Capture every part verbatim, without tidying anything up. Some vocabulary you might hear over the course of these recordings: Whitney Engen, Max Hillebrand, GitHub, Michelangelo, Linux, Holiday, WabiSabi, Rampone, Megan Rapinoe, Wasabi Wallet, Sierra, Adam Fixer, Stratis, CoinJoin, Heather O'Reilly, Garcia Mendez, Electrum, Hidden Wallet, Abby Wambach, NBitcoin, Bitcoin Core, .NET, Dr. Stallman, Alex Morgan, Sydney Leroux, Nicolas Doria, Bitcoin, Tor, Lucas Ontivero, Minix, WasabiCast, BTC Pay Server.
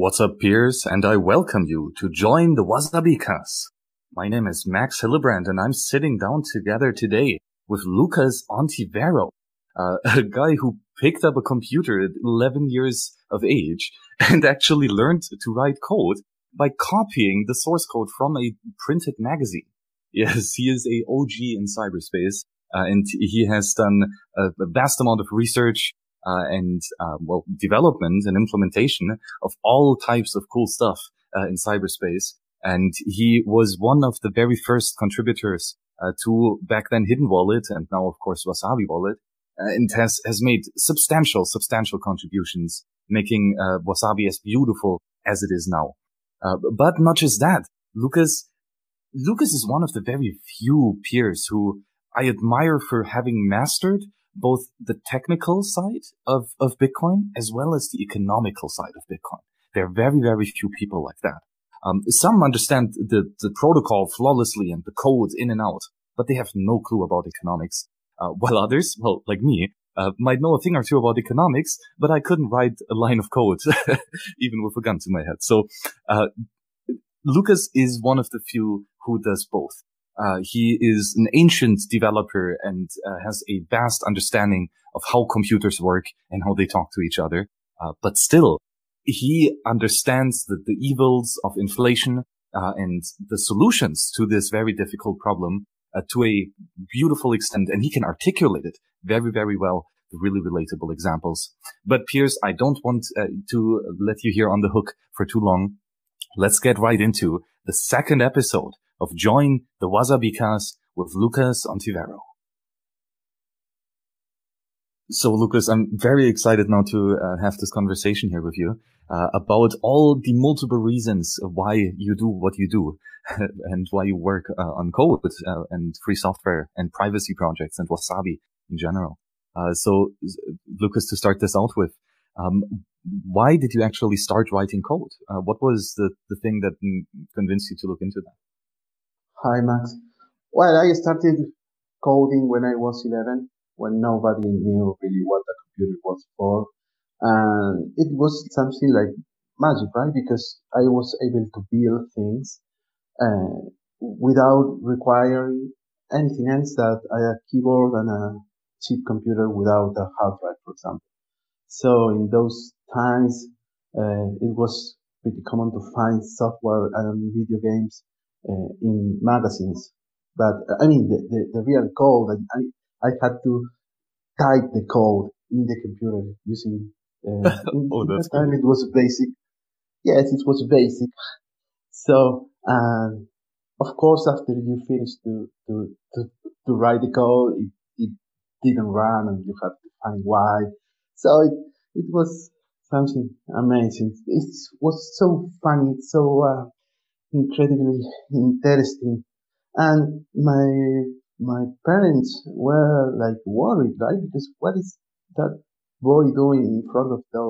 What's up, peers, and I welcome you to join the WasabiCast. My name is Max Hillebrand, and I'm sitting down together today with Lucas Ontivero, uh, a guy who picked up a computer at eleven years of age and actually learned to write code by copying the source code from a printed magazine. Yes, he is a O G in cyberspace, uh, and he has done a vast amount of research Uh, and, uh, well, development and implementation of all types of cool stuff uh, in cyberspace. And he was one of the very first contributors uh, to back then Hidden Wallet and now, of course, Wasabi Wallet, uh, and has, has made substantial, substantial contributions, making uh, Wasabi as beautiful as it is now. Uh, but not just that, Lucas, Lucas is one of the very few peers who I admire for having mastered both the technical side of, of Bitcoin as well as the economical side of Bitcoin. There are very, very few people like that. Um, some understand the, the protocol flawlessly and the code in and out, but they have no clue about economics. Uh, while others, well, like me, uh, might know a thing or two about economics, but I couldn't write a line of code, even with a gun to my head. So, uh, Lucas is one of the few who does both. Uh, he is an ancient developer and uh, has a vast understanding of how computers work and how they talk to each other. Uh, but still, he understands the, the evils of inflation uh, and the solutions to this very difficult problem uh, to a beautiful extent. And he can articulate it very, very well, really relatable examples. But Piers, I don't want uh, to let you here on the hook for too long. Let's get right into the second episode of Join the WasabiCast with Lucas Ontivero. So, Lucas, I'm very excited now to uh, have this conversation here with you uh, about all the multiple reasons why you do what you do and why you work uh, on code uh, and free software and privacy projects and Wasabi in general. Uh, so, Lucas, to start this out with, um, why did you actually start writing code? Uh, what was the, the thing that convinced you to look into that? Hi, Max. Well, I started coding when I was eleven, when nobody knew really what the computer was for. And it was something like magic, right? Because I was able to build things uh, without requiring anything else that a keyboard and a cheap computer without a hard drive, for example. So in those times, uh, it was pretty common to find software and video games Uh, in magazines, but uh, I mean the, the, the real code, and I, I had to type the code in the computer using uh, in, oh, that's cool. Time it was basic. Yes, it was basic. So um, of course, after you finished to to, to, to write the code, it, it didn't run and you had to find why. So it, it was something amazing. It was so funny, so uh, incredibly interesting, and my my parents were like worried, right? Because what is that boy doing in front of the,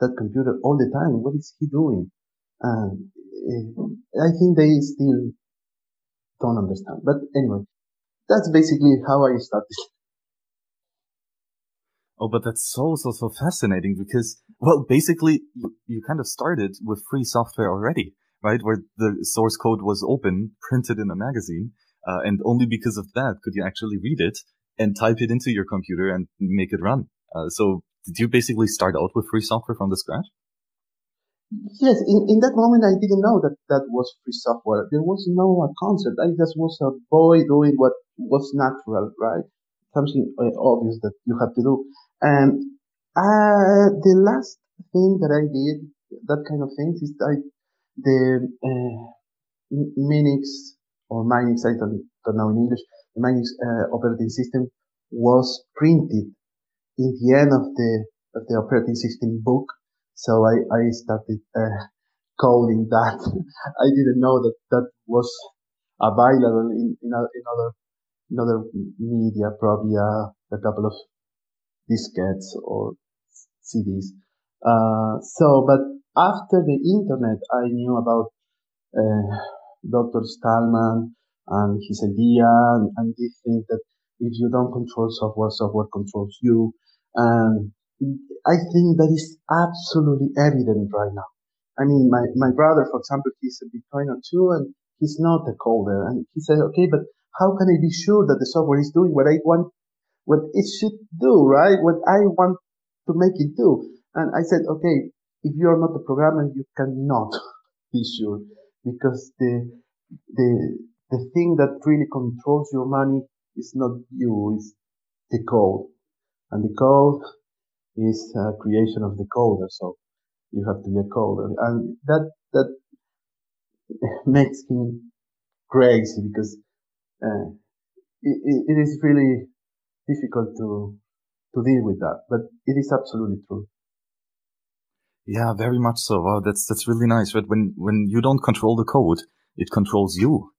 that computer all the time? What is he doing? And uh, I think they still don't understand. But anyway, that's basically how I started. Oh, but that's so, so, so fascinating because, well, basically you, you kind of started with free software already, right, where the source code was open, printed in a magazine, uh, and only because of that could you actually read it and type it into your computer and make it run. Uh, so did you basically start out with free software from the scratch? Yes, in, in that moment I didn't know that that was free software. There was no uh, concept. I just was a boy doing what was natural, right? Something uh, obvious that you have to do. And uh, the last thing that I did, that kind of things, is I The uh, Minix or Minix, I don't, don't know in English, the Minix uh, operating system was printed in the end of the of the operating system book. So I, I started uh, coding that. I didn't know that that was available in, in, in, other, in other media, probably uh, a couple of diskettes or C Ds. Uh, so, but after the internet, I knew about uh, Doctor Stallman and his idea and, and this thing that if you don't control software, software controls you. And I think that is absolutely evident right now. I mean, my, my brother, for example, he's a Bitcoiner too, and he's not a coder. And he said, okay, but how can I be sure that the software is doing what I want, what it should do, right? What I want to make it do. And I said, okay, if you're not a programmer, you cannot be sure, because the, the, the thing that really controls your money is not you, it's the code. And the code is a creation of the coder. So you have to be a coder. And that, that makes him crazy, because uh, it, it is really difficult to, to deal with that, but it is absolutely true. Yeah, very much so. Wow, that's that's really nice. But when when you don't control the code, it controls you.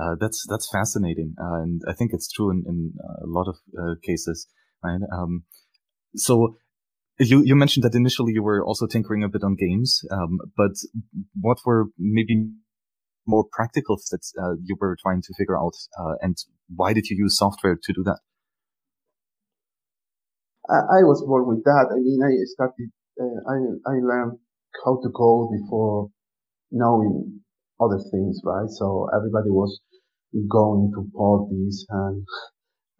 Uh, that's that's fascinating, uh, and I think it's true in, in a lot of uh, cases. Right? Um, so you you mentioned that initially you were also tinkering a bit on games, um, but what were maybe more practical that uh, you were trying to figure out, uh, and why did you use software to do that? I, I was born with that. I mean, I started. Uh, I I learned how to code before knowing other things, right? So everybody was going to parties and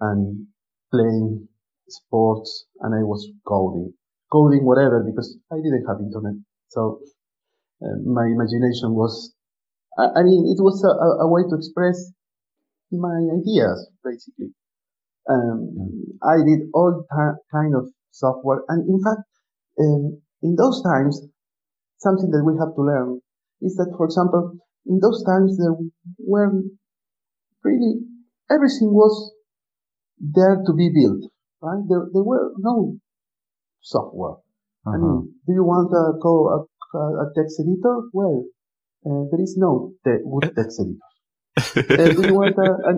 and playing sports, and I was coding, coding whatever, because I didn't have internet. So uh, my imagination was, I, I mean, it was a, a way to express my ideas, basically. Um, I did all ta- kind of software, and in fact, Um, in those times, something that we have to learn is that, for example, in those times there were really everything was there to be built, right? There, there were no software. Uh-huh. I mean, do you want a, a, a text editor? Well, uh, there is no te- good text editor. uh, do you want a, an,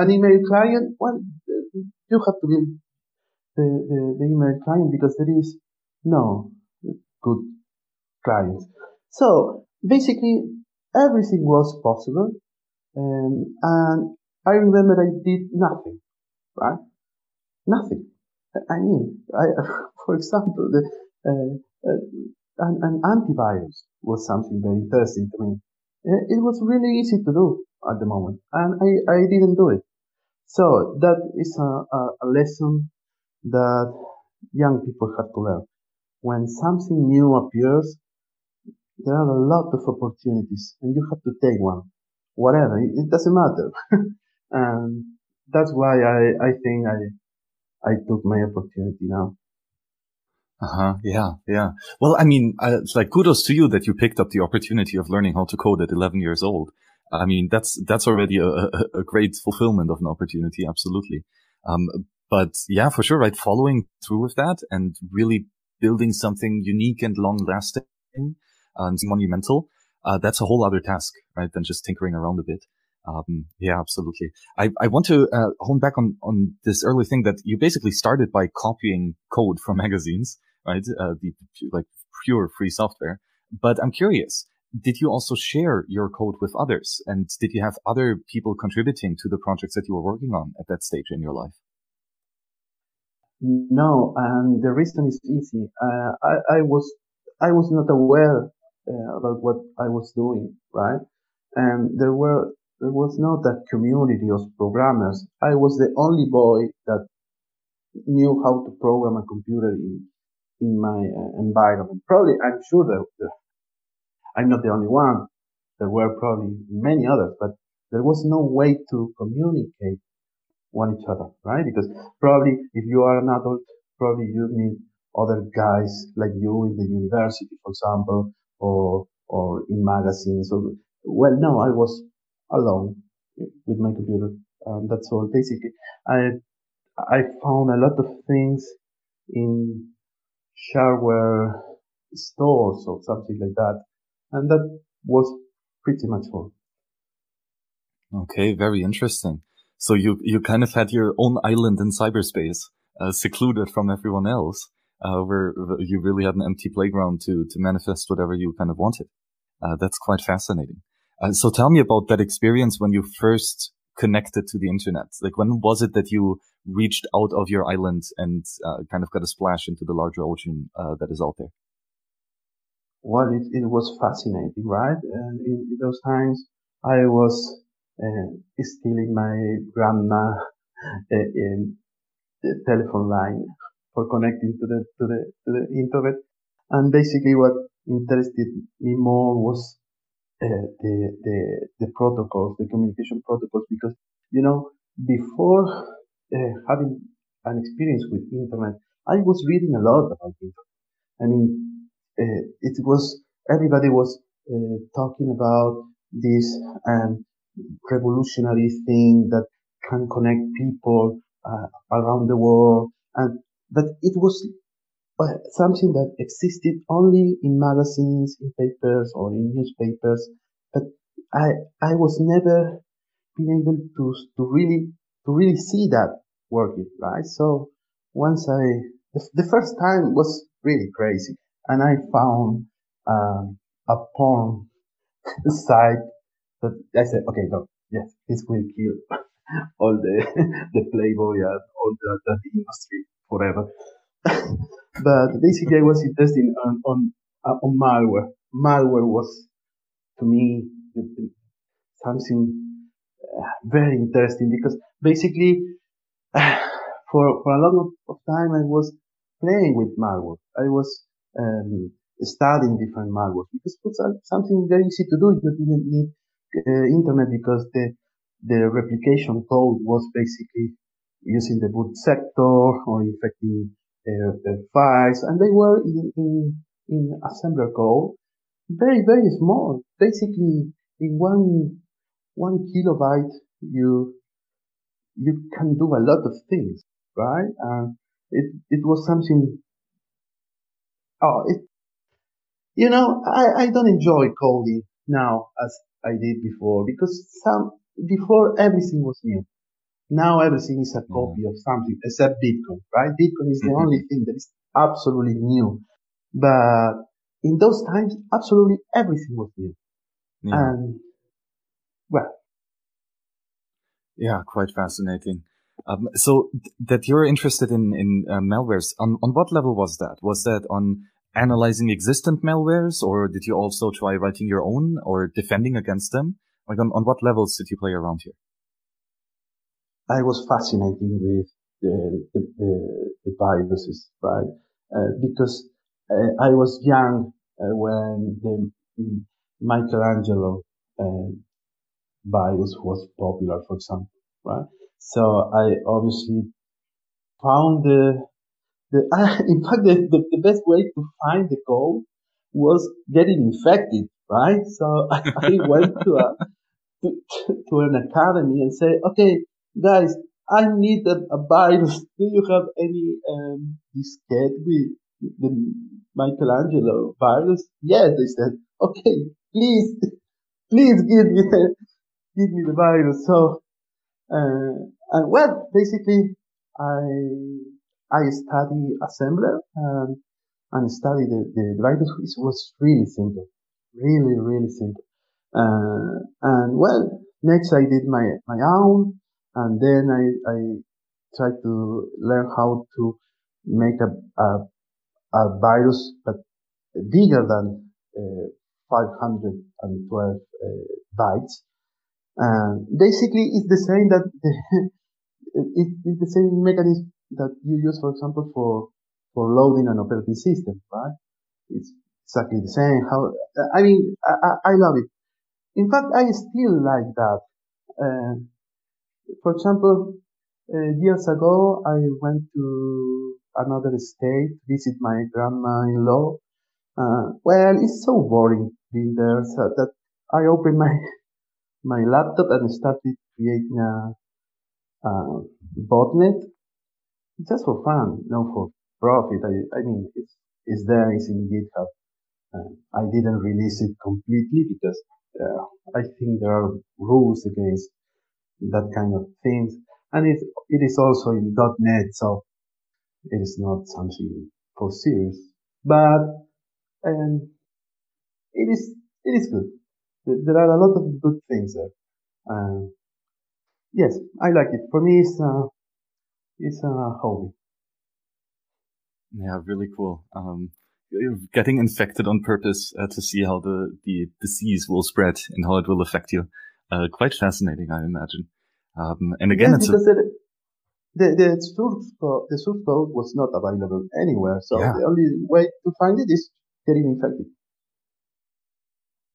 an email client? Well, you have to build the, the, the email client, because there is no good clients. So basically, everything was possible. Um, and I remember I did nothing, right? Nothing. I mean, I, for example, the, uh, uh, an, an antivirus was something very interesting to me. It was really easy to do at the moment, and I, I didn't do it. So that is a, a, a lesson that young people have to learn. When something new appears, there are a lot of opportunities, and you have to take one, whatever. It, it doesn't matter. And that's why I, I think I, I took my opportunity now. Uh-huh. Yeah. Yeah. Well, I mean, uh, it's like kudos to you that you picked up the opportunity of learning how to code at eleven years old. I mean, that's, that's already a, a great fulfillment of an opportunity. Absolutely. Um, but yeah, for sure. Right. Following through with that and really building something unique and long-lasting and monumental, uh, that's a whole other task, right, than just tinkering around a bit. Um, yeah, absolutely. I, I want to uh, hone back on, on this early thing that you basically started by copying code from magazines, right, uh, the like pure free software. But I'm curious, did you also share your code with others? And did you have other people contributing to the projects that you were working on at that stage in your life? No, and the reason is easy. Uh, I, I was, I was not aware uh, about what I was doing, right? And there were, there was not a community of programmers. I was the only boy that knew how to program a computer in, in my uh, environment. Probably, I'm sure that, that I'm not the only one. There were probably many others, but there was no way to communicate one each other, right? Because probably if you are an adult, probably you meet other guys like you in the university, for example, or or in magazines. So, well, no, I was alone with my computer. Um, that's all. Basically, I I found a lot of things in shareware stores or something like that, and that was pretty much all. Okay, very interesting. So you, you kind of had your own island in cyberspace, uh, secluded from everyone else, uh, where you really had an empty playground to, to manifest whatever you kind of wanted. Uh, that's quite fascinating. Uh, so tell me about that experience when you first connected to the internet. Like, when was it that you reached out of your island and, uh, kind of got a splash into the larger ocean, uh, that is out there? what it, it was fascinating, right? And in, in those times, I was uh, stealing my grandma uh, in the telephone line for connecting to the to the to the internet. And basically, what interested me more was uh, the the the protocols, the communication protocols, because you know, before uh, having an experience with internet, I was reading a lot about internet. I mean, uh, it was everybody was uh, talking about this um, revolutionary thing that can connect people uh, around the world, and but it was uh, something that existed only in magazines, in papers, or in newspapers. But I I was never been able to to really to really see that working, right? So once I the, the first time was really crazy, and I found um, a porn site that I said, okay, no, yes, this will kill all the the Playboy and all that, that industry forever. But basically, I was interested on on, uh, on malware. Malware was to me something uh, very interesting because basically, uh, for for a long of time, I was playing with malware. I was um, studying different malware because it's something very easy to do. You didn't need uh, internet because the the replication code was basically using the boot sector or infecting uh, the files, and they were in, in in assembler code, very very small. Basically, in one one kilobyte, you you can do a lot of things, right? And uh, it it was something. Oh, it, you know, I I don't enjoy coding now as I did before because some before everything was new. Now everything is a copy mm-hmm. of something, except Bitcoin, right? Bitcoin is the mm-hmm. only thing that is absolutely new. But in those times, absolutely everything was new. Yeah. And, well. Yeah, quite fascinating. Um, so th- that you're interested in, in uh, malwares, on, on what level was that? Was that on analyzing existing malwares, or did you also try writing your own or defending against them? Like, on, on what levels did you play around here? I was fascinated with the, the, the, the viruses, right? Uh, because uh, I was young uh, when the Michelangelo uh, virus was popular, for example, right? So I obviously found the, the uh, in fact, the, the, the best way to find the code was getting infected, right? So I, I went to, a, to, to an academy and said, okay, guys, I need a, a virus. Do you have any um, diskette with the Michelangelo virus? Yes, they said. Okay, please, please give me the, give me the virus. So, uh, and well, basically, I I study assembler and and study the, the virus. It was really simple, really really simple. Uh, and well, next I did my my own. And then I, I tried to learn how to make a, a, a virus, but bigger than uh, five hundred twelve uh, bytes. And basically, it's the same that the, it, it's the same mechanism that you use, for example, for for loading an operating system, right? It's exactly the same. How I mean, I, I love it. In fact, I still like that. Uh, For example, uh, years ago, I went to another state to visit my grandma-in-law. Uh, well, it's so boring being there so that I opened my my laptop and started creating a, a botnet just for fun, not for profit. I, I mean, it's, it's there, it's in GitHub. Uh, I didn't release it completely because uh, I think there are rules against that kind of things, and it it is also in .NET, so it is not something for serious. But um, it is it is good. There are a lot of good things there. Uh, yes, I like it. For me, it's a it's a hobby. Yeah, really cool. Um, getting infected on purpose uh, to see how the, the disease will spread and how it will affect you. Uh, quite fascinating, I imagine. Um, and again, yes, it's because a, it, the, the source code, the source code was not available anywhere. So yeah. The only way to find it is getting infected.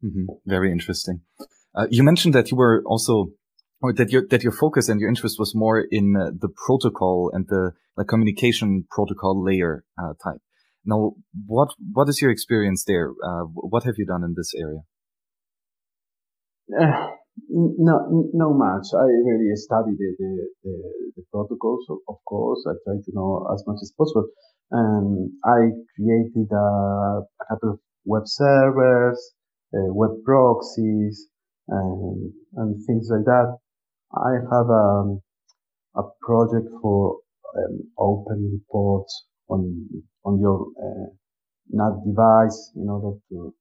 Mm-hmm. Very interesting. Uh, you mentioned that you were also, or that your that your focus and your interest was more in uh, the protocol and the like communication protocol layer uh, type. Now, what what is your experience there? Uh, what have you done in this area? Uh, no, no much. I really studied the the, the the protocols, of course. I try to know as much as possible. Um, I created a, a couple of web servers, uh, web proxies, and and things like that. I have um, a project for um, open reports on on your uh, N A T device in order to,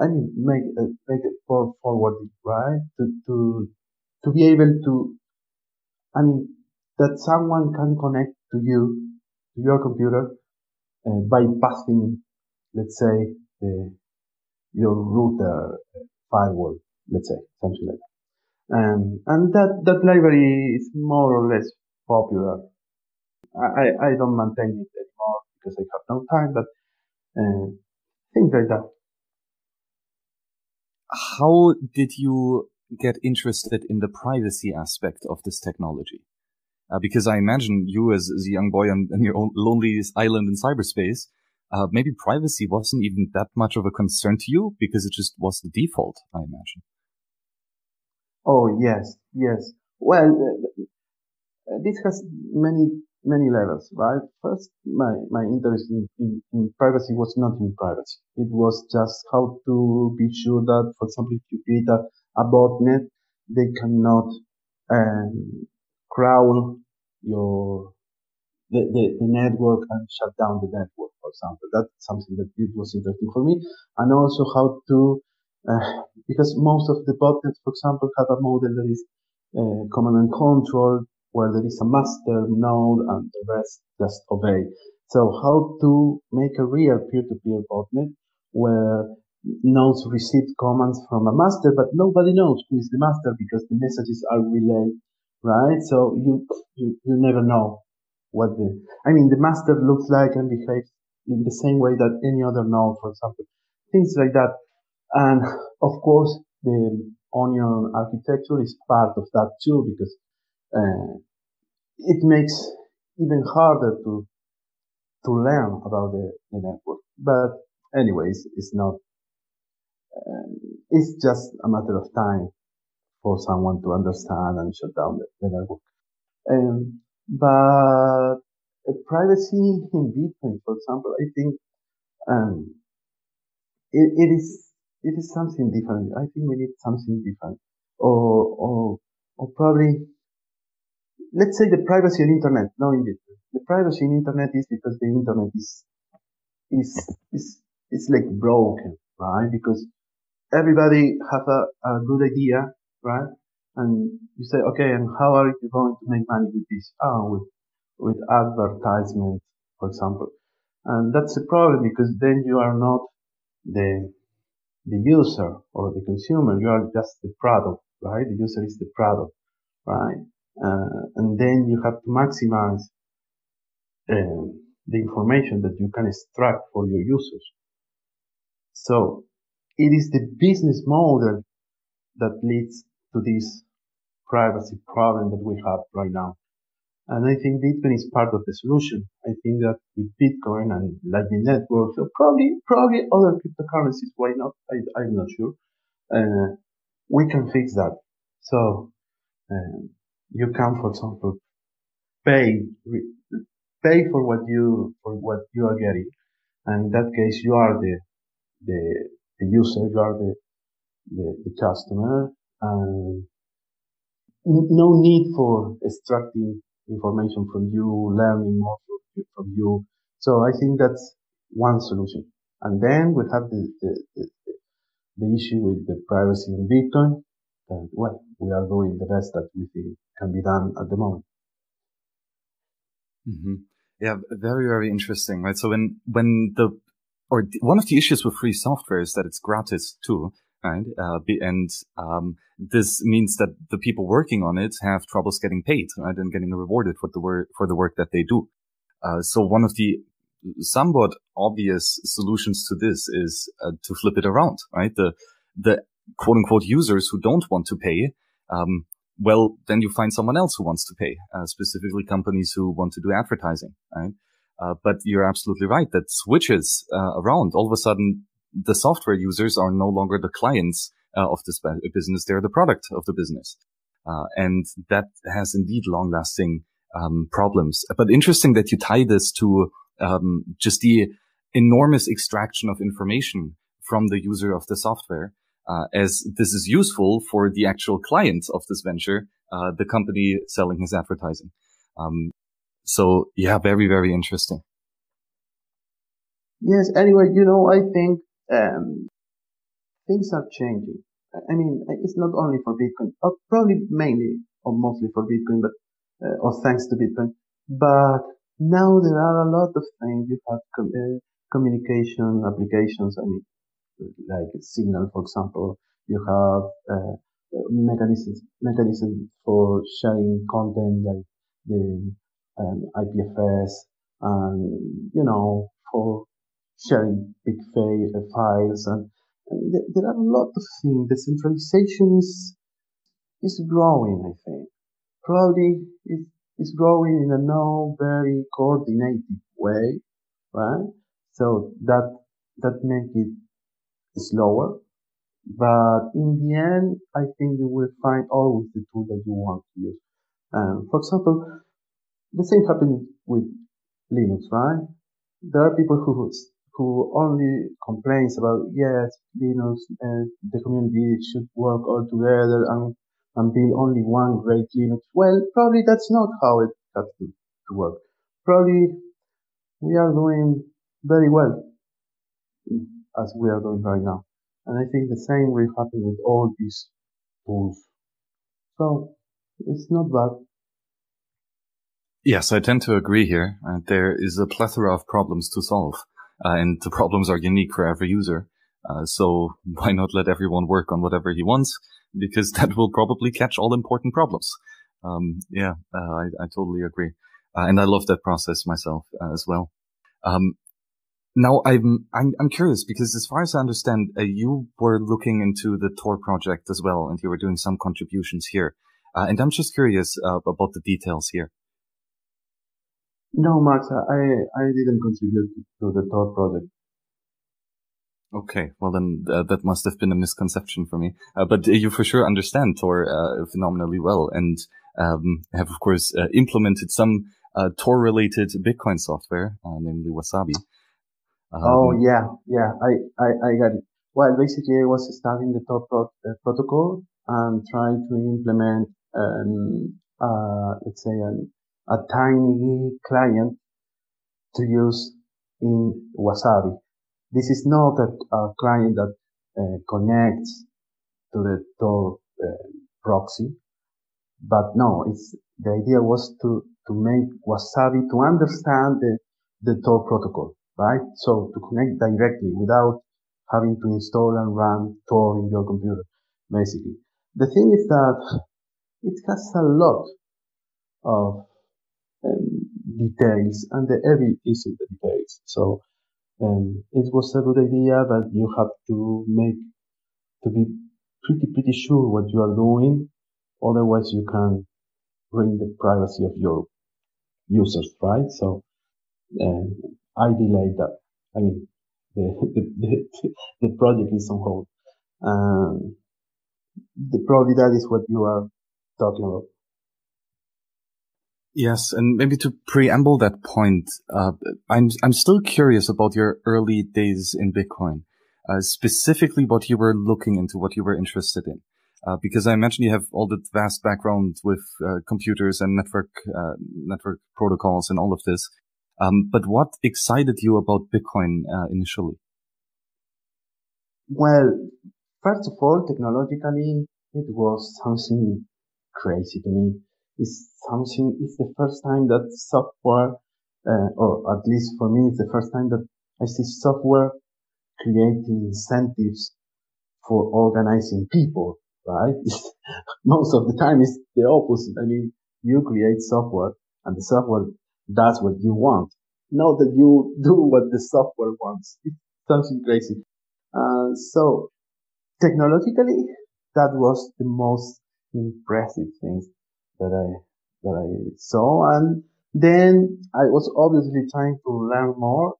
I mean, make a, make it for forward, right? To to to be able to, I mean, that someone can connect to you, to your computer, uh, by passing, let's say, the your router firewall. Let's say something like that, um, and that that library is more or less popular. I I don't maintain it anymore because I have no time, but uh, things like that. How did you get interested in the privacy aspect of this technology? Uh, because I imagine you, as, as a young boy on, on your own lonely island in cyberspace, uh, maybe privacy wasn't even that much of a concern to you because it just was the default. I imagine. Oh, yes, yes. Well, uh, this has many, many levels, right? First, my, my interest in, in, in privacy was not in privacy. It was just how to be sure that, for example, if you create a, a botnet, they cannot um, crawl your the, the, the network and shut down the network, for example. That's something that it was interesting for me. And also how to... Uh, because most of the botnets, for example, have a model that is uh, command and control, where there is a master node and the rest just obey. So how to make a real peer-to-peer botnet where nodes receive commands from a master, but nobody knows who is the master because the messages are relayed, right? So you you, you never know what the... I mean, the master looks like and behaves in the same way that any other node, for example. Things like that. And of course, the Onion architecture is part of that too, because uh, it makes even harder to to learn about the, the network. But anyways, it's not. Uh, it's just a matter of time for someone to understand and shut down the, the network. Um, but uh, privacy in Bitcoin, for example, I think um, it, it is. It is something different. I think we need something different. Or, or, or probably, let's say the privacy on internet. No, indeed. The privacy on internet is because the internet is, is, is, it's like broken, right? Because everybody has a, a good idea, right? And you say, okay, and how are you going to make money with this? Oh, with, with advertisement, for example. And that's the problem because then you are not the, the user or the consumer, you are just the product, right? The user is the product, right? Uh, and then you have to maximize uh, the information that you can extract for your users. So it is the business model that leads to this privacy problem that we have right now. And I think Bitcoin is part of the solution. I think that with Bitcoin and Lightning Network, so probably, probably other cryptocurrencies, why not? I, I'm not sure. Uh, we can fix that. So, uh, you can, for example, pay, re- pay for what you, for what you are getting. And in that case, you are the, the, the user, you are the, the, the customer. And no need for extracting information from you, learning more from you. So I think that's one solution. And then we have the the, the, the issue with the privacy on Bitcoin. And well, we are doing the best that we think can be done at the moment. Mm-hmm. Yeah, very, very interesting, right? So when when the or th one of the issues with free software is that it's gratis too, right? Uh, be, and um, this means that the people working on it have troubles getting paid, right, and getting rewarded for the work for the work that they do. Uh, so one of the somewhat obvious solutions to this is uh, to flip it around, right? The the quote unquote users who don't want to pay, um, well, then you find someone else who wants to pay, uh, specifically companies who want to do advertising, right? Uh, but you're absolutely right that switches uh, around. All of a sudden, the software users are no longer the clients uh, of this business; they're the product of the business, uh, and that has indeed long-lasting um, problems. But interesting that you tie this to um, just the enormous extraction of information from the user of the software, uh, as this is useful for the actual client of this venture, uh, the company selling his advertising. Um, So, yeah, very, very interesting. Yes, anyway, you know, I think um, things are changing. I mean, it's not only for Bitcoin, or probably mainly or mostly for Bitcoin, but uh, or thanks to Bitcoin. But now there are a lot of things. You have com uh, communication applications, I mean, like Signal, for example. You have uh, mechanisms, mechanisms for sharing content, like the and I P F S, and, you know, for sharing big files, and, and th there are a lot of things. Decentralization is is growing, I think. Probably it is growing in a no very coordinated way, right? So that that makes it slower, but in the end, I think you will find always the tool that you want to use. Um, for example. The same happened with Linux, right? There are people who who only complains about, yes, Linux and the community should work all together and, and build only one great Linux. Well, probably that's not how it has to, to work. Probably we are doing very well as we are doing right now. And I think the same will happen with all these tools. So it's not bad. Yes, I tend to agree here. Uh, there is a plethora of problems to solve, uh, and the problems are unique for every user. Uh, so why not let everyone work on whatever he wants? Because that will probably catch all important problems. Um, yeah, uh, I, I totally agree. Uh, and I love that process myself uh, as well. Um, now I'm, I'm, I'm curious because as far as I understand, uh, you were looking into the Tor project as well, and you were doing some contributions here. Uh, and I'm just curious uh, about the details here. No, Max, I, I didn't contribute to the Tor project. Okay, well then uh, that must have been a misconception for me. Uh, but you for sure understand Tor uh, phenomenally well and um, have, of course, uh, implemented some uh, Tor-related Bitcoin software, uh, namely Wasabi. Um, oh, yeah, yeah, I, I, I got it. Well, basically, I was studying the Tor pro uh, protocol and trying to implement, um, uh, let's say, an a tiny client to use in Wasabi. This is not a, a client that uh, connects to the Tor uh, proxy, but no, it's, the idea was to, to make Wasabi to understand the, the Tor protocol, right? So to connect directly without having to install and run Tor in your computer, basically. The thing is that it has a lot of Um, details, and the heavy is in the details. So um, it was a good idea, but you have to make to be pretty pretty sure what you are doing. Otherwise, you can bring the privacy of your users, right? So um, I delayed that. I mean, the the the, the project is on hold. Um, the, probably that is what you are talking about. Yes, and maybe to preamble that point, uh, I'm I'm still curious about your early days in Bitcoin, uh, specifically what you were looking into, what you were interested in, uh, because I imagine you have all the vast background with uh, computers and network uh, network protocols and all of this. Um, but what excited you about Bitcoin uh, initially? Well, first of all, technologically, it was something crazy to me. It's something, it's the first time that software, uh, or at least for me, it's the first time that I see software creating incentives for organizing people, right? Most of the time it's the opposite. I mean, you create software and the software does what you want. Not that you do what the software wants. It's something crazy. Uh, so technologically, that was the most impressive thing that I, that I saw. And then I was obviously trying to learn more.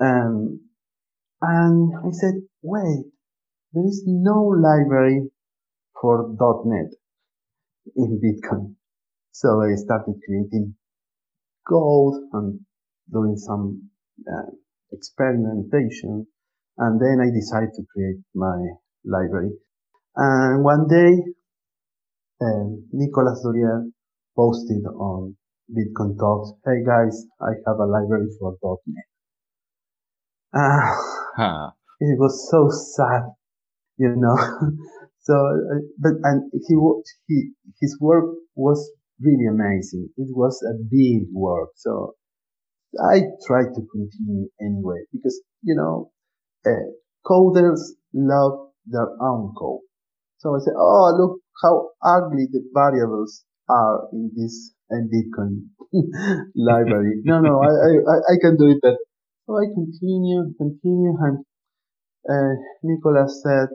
Um, and I said, wait, there is no library for .dot net in Bitcoin. So I started creating code and doing some uh, experimentation. And then I decided to create my library. And one day, uh, Nicolas Doria posted on Bitcoin Talks, hey guys, I have a library for .dot net. Uh, huh. It was so sad, you know. So, but and he, he his work was really amazing. It was a big work, so I tried to continue anyway because you know uh, coders love their own code. So I said, oh look how ugly the variables are in this NBitcoin library. no, no, I, I I can do it better. So I continue, continue, and uh, Nicolas said,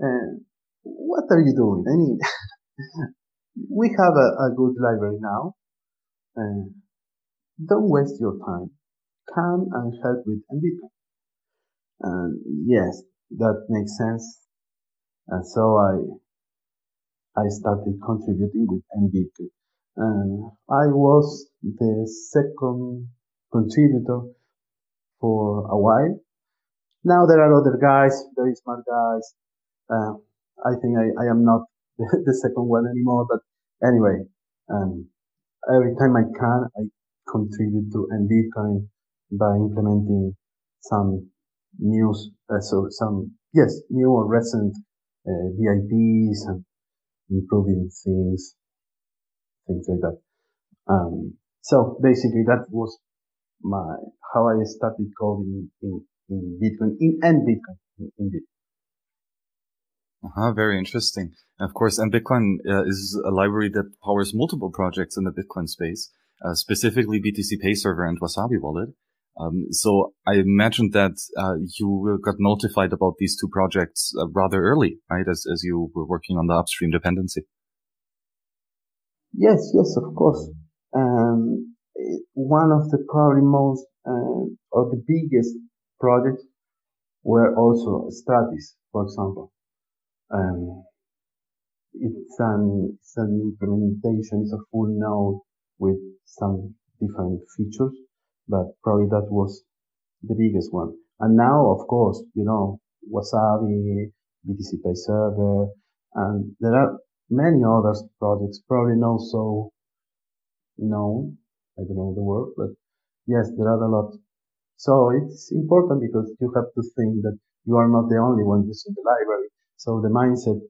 uh, what are you doing? I mean, we have a, a good library now. Uh, don't waste your time. Come and help with NBitcoin. And yes, that makes sense. And so I, I started contributing with NBitcoin. And I was the second contributor for a while. Now there are other guys, very smart guys. Uh, I think I, I am not the, the second one anymore, but anyway, um, every time I can, I contribute to NBitcoin by implementing some news, uh, so some, yes, new or recent uh, V I Ps and improving things, things like that. Um, so basically that was my, how I started coding in, in Bitcoin, in NBitcoin, indeed. Uh-huh, very interesting. And of course, NBitcoin uh, is a library that powers multiple projects in the Bitcoin space, uh, specifically B T C Pay Server and Wasabi Wallet. Um, so I imagine that uh, you got notified about these two projects uh, rather early, right? As, as you were working on the upstream dependency. Yes, yes, of course. Um, one of the probably most uh, or the biggest projects were also Stratis, for example. Um, it's an it's an implementation, it's a full node with some different features, but probably that was the biggest one. And now, of course, you know, Wasabi, B T C Pay Server, and there are many other projects, probably not so known. I don't know the word, but yes, there are a lot. So it's important because you have to think that you are not the only one using the library. So the mindset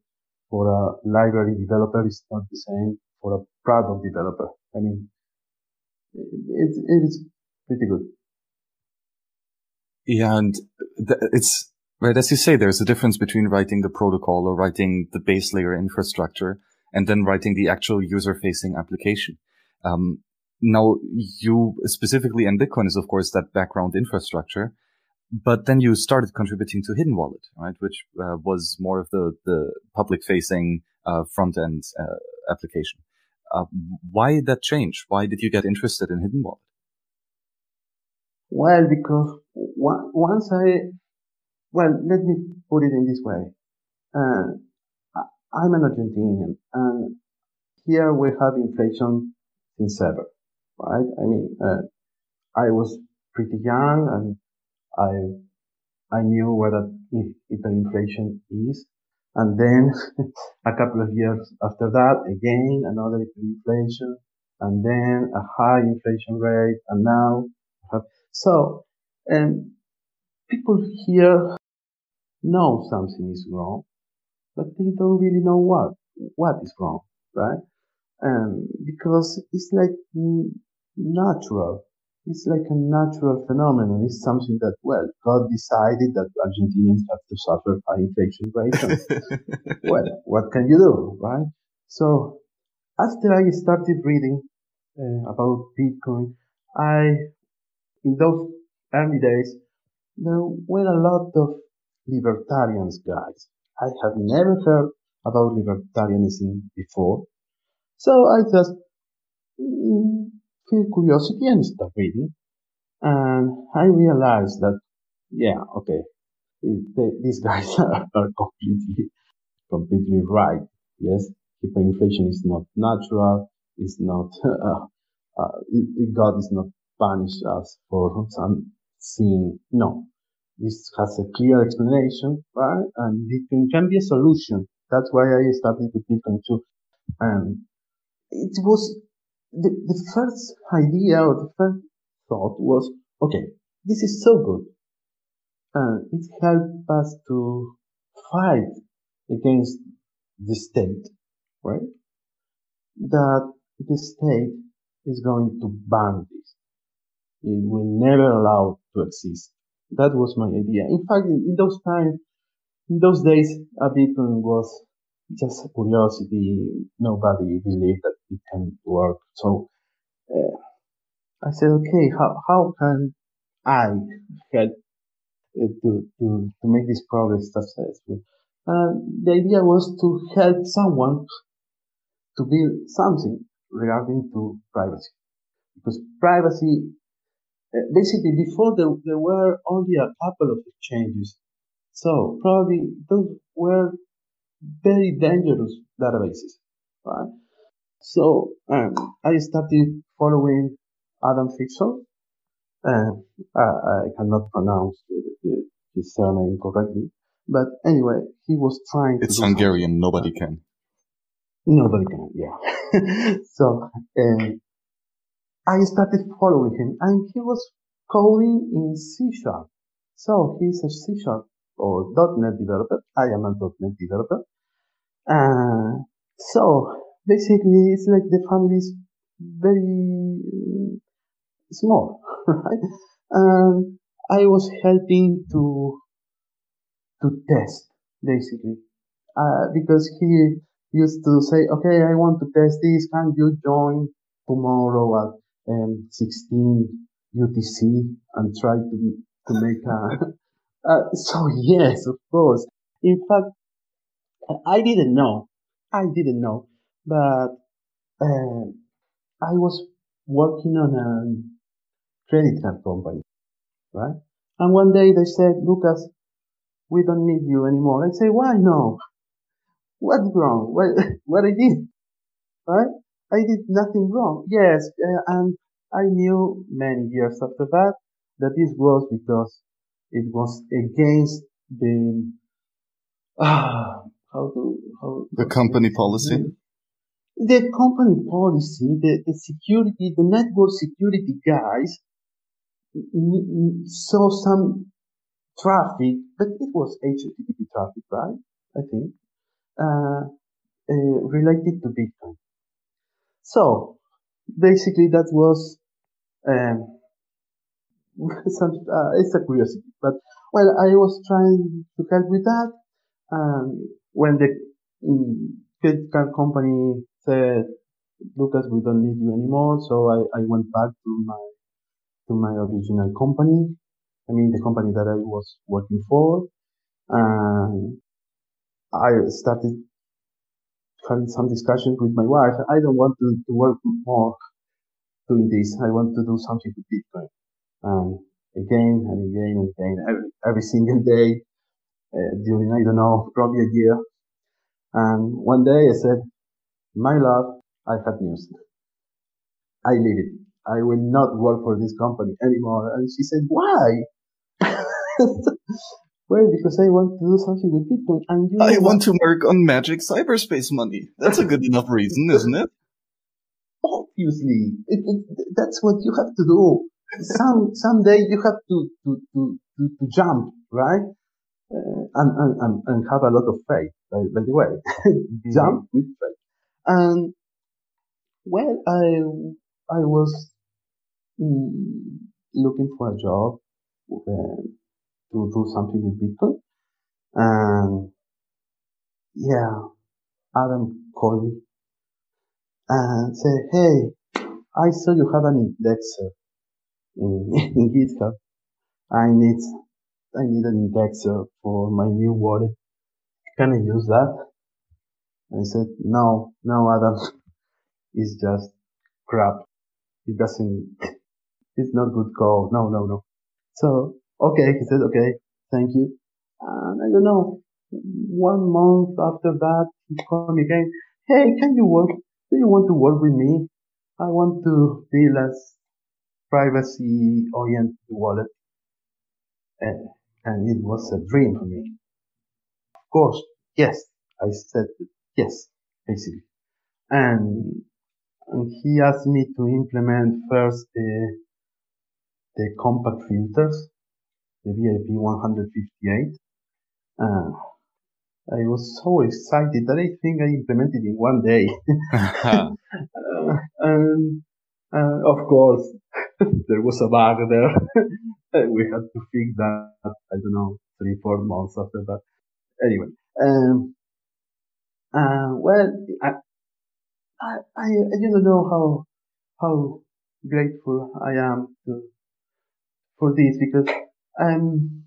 for a library developer is not the same for a product developer. I mean, it's, it's pretty good. Yeah. And th- it's right. As you say, there's a difference between writing the protocol or writing the base layer infrastructure and then writing the actual user facing application. Um, Now, you specifically, and Bitcoin is, of course, that background infrastructure, but then you started contributing to Hidden Wallet, right, which uh, was more of the, the public-facing uh, front-end uh, application. Uh, why that change? Why did you get interested in Hidden Wallet? Well, because w- once I... Well, let me put it in this way. Uh, I'm an Argentinian, and here we have inflation since ever. Right? I mean, uh, I was pretty young and I, I knew what hyperinflation is. And then a couple of years after that, again, another hyperinflation and then a high inflation rate. And now, so, um, people here know something is wrong, but they don't really know what, what is wrong, right? Um, because it's like, mm, natural. It's like a natural phenomenon. It's something that, well, God decided that Argentinians have to suffer by inflation rate. Well, what can you do, right? So after I started reading uh, about Bitcoin, I, in those early days, there were a lot of libertarians guys. I had never heard about libertarianism before. So I just mm, feel curiosity and start reading. And I realized that, yeah, okay, they, these guys are, are completely, completely right. Yes, hyperinflation is not natural. It's not, uh, uh, God is not punished us for some sin. No, this has a clear explanation, right? And Bitcoin can be a solution. That's why I started with Bitcoin too. And it was the, the first idea or the first thought was, okay, this is so good. And it helped us to fight against the state, right? That the state is going to ban this. It will never allow it to exist. That was my idea. In fact, in those times, in those days, a Bitcoin was just a curiosity. Nobody believed that it can work. So uh, I said, okay, how how can I help uh, to, to to make this progress successful? And the idea was to help someone to build something regarding to privacy, because privacy. Uh, basically, before there, there were only a couple of exchanges. So probably those were very dangerous databases, right? So um, I started following Adam Fixer. Uh, I, I cannot pronounce his surname correctly. But anyway, he was trying to... It's Hungarian. Something. Nobody can. Nobody can, yeah. So... Um, I started following him, and he was coding in C Sharp. So he's a C Sharp or .NET developer. I am a .NET developer. Uh, so basically, it's like the family is very small, right? And I was helping to to test, basically, uh, because he used to say, okay, I want to test this. Can you join tomorrow at Um, sixteen U T C and try to to make a, a... So, yes, of course. In fact, I didn't know. I didn't know. But uh, I was working on a credit card company, right? And one day they said, Lucas, we don't need you anymore. I say, why no? What's wrong? What, what I did? Right? I did nothing wrong. Yes, uh, and I knew many years after that that this was because it was against the uh, how do how the company policy. The company policy, the, the security, the network security guys saw some traffic, but it was H T T P traffic, right? I think uh, uh, related to Bitcoin. So, basically, that was um, some, uh, it's a curiosity. But, well, I was trying to help with that. Um, when the um, credit card company said, Lucas, we don't need you anymore, so I, I went back to my to my original company. I mean, the company that I was working for. Um, I started having some discussions with my wife. I don't want to, to work more doing this. I want to do something with Bitcoin. Um, again and again and again, every, every single day uh, during, I don't know, probably a year. And one day I said, my love, I have news. I leave it. I will not work for this company anymore. And she said, why? Well, because I want to do something with Bitcoin, and you I want to work on magic cyberspace money. That's a good enough reason, isn't it? Obviously, it, it, that's what you have to do. Some someday you have to to to, to, to jump, right? Uh, and, and and have a lot of faith. By, by the way, jump with faith. And well, I I was looking for a job uh, to do something with Bitcoin. And yeah, Adam called me and said, "Hey, I saw you had an indexer in, in GitHub. I need, I need an indexer for my new wallet. Can I use that?" I said, "No, no, Adam, it's just crap. It doesn't, it's not good code. No, no, no." So, okay, he said, "Okay, thank you." And I don't know, one month after that, he called me again. "Hey, can you work? Do you want to work with me? I want to be less privacy-oriented wallet." And, and it was a dream for me. Of course, yes, I said yes, basically. And, and he asked me to implement first the, the compact filters, the V I P one fifty-eight. Uh, I was so excited that I think I implemented it in one day. uh, and, uh, of course, there was a bug there. We had to fix that, I don't know, three, four months after that. Anyway, um, uh, well, I, I, I, I don't know how, how grateful I am to, for this, because um,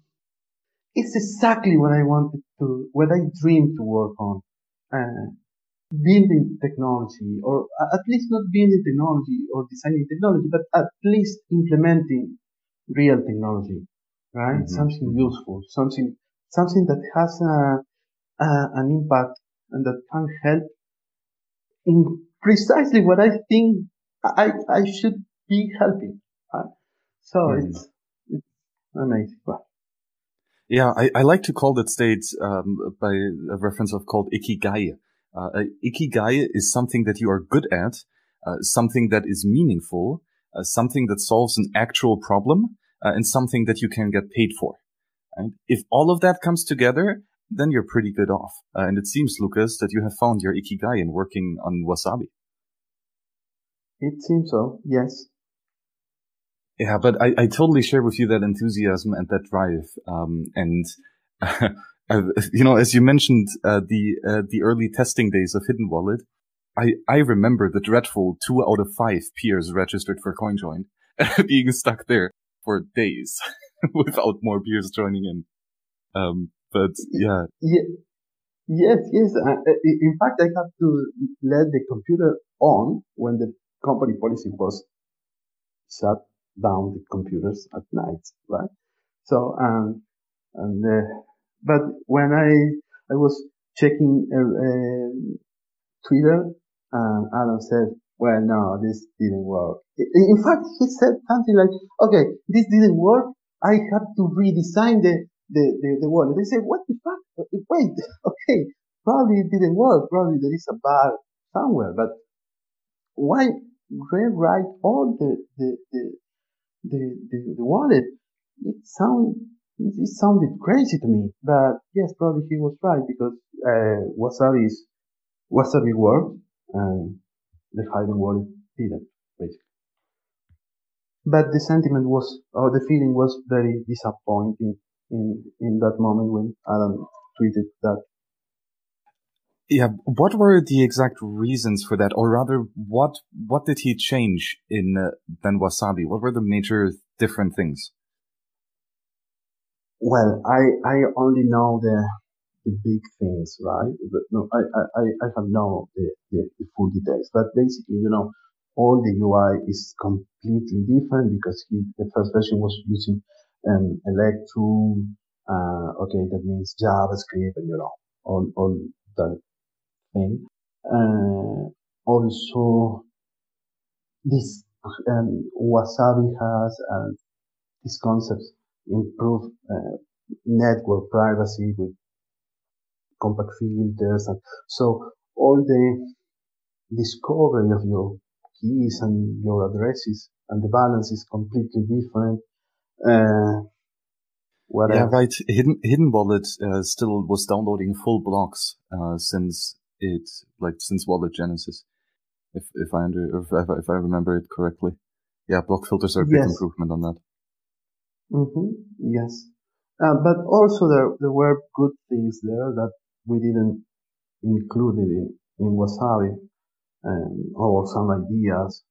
it's exactly what I wanted to, what I dreamed to work on. Uh, building technology, or at least not building technology or designing technology, but at least implementing real technology, right? Mm-hmm. Something useful, something, something that has a, a, an impact and that can help in precisely what I think I, I should be helping. Right? So mm-hmm. it's, it's amazing. Wow. Yeah, I, I like to call that state um, by a reference of called ikigai. Uh, ikigai is something that you are good at, uh, something that is meaningful, uh, something that solves an actual problem, uh, and something that you can get paid for. And if all of that comes together, then you're pretty good off. Uh, and it seems, Lucas, that you have found your ikigai in working on Wasabi. It seems so, yes. Yeah, but I, I totally share with you that enthusiasm and that drive. Um, and, uh, you know, as you mentioned, uh, the, uh, the early testing days of Hidden Wallet, I, I remember the dreadful two out of five peers registered for CoinJoin being stuck there for days without more peers joining in. Um, but yeah. yeah. Yes, yes. Uh, in fact, I had to let the computer on when the company policy was shut down the computers at night, right? So, um, and, uh, but when I, I was checking, uh, uh Twitter, um, Adam said, "Well, no, this didn't work." In fact, he said something like, "Okay, this didn't work. I have to redesign the, the, the, the wallet." They said, "What the fuck? Wait, okay. Probably it didn't work. Probably there is a bug somewhere, but why rewrite all the, the, the, The, the, the wallet?" It sound, it sounded crazy to me, but yes, probably he was right, because, uh, Wasabi's, Wasabi worked and the Hidden Wallet didn't, basically. But the sentiment was, or the feeling was very disappointing in, in that moment when Adam tweeted that. Yeah. What were the exact reasons for that? Or rather, what, what did he change in uh, then Wasabi? What were the major different things? Well, I, I only know the, the big things, right? But no, I, I, I have no, the, the, the full details, but basically, you know, all the U I is completely different, because he, the first version was using, um, Electrum. Uh, okay. That means JavaScript and, you know, all, all that thing. Uh, also, this um, Wasabi has uh, this concept, improve uh, network privacy with compact filters, and so all the discovery of your keys and your addresses and the balance is completely different. Uh, what yeah, else? Right. Hidden Hidden Wallet uh, still was downloading full blocks uh, since. It like since Wallet Genesis, if if I under if I, if I remember it correctly. yeah, block filters are a yes. big improvement on that. Mm-hmm. Yes. Uh, but also there, there were good things there that we didn't include in, in Wasabi, um, or some ideas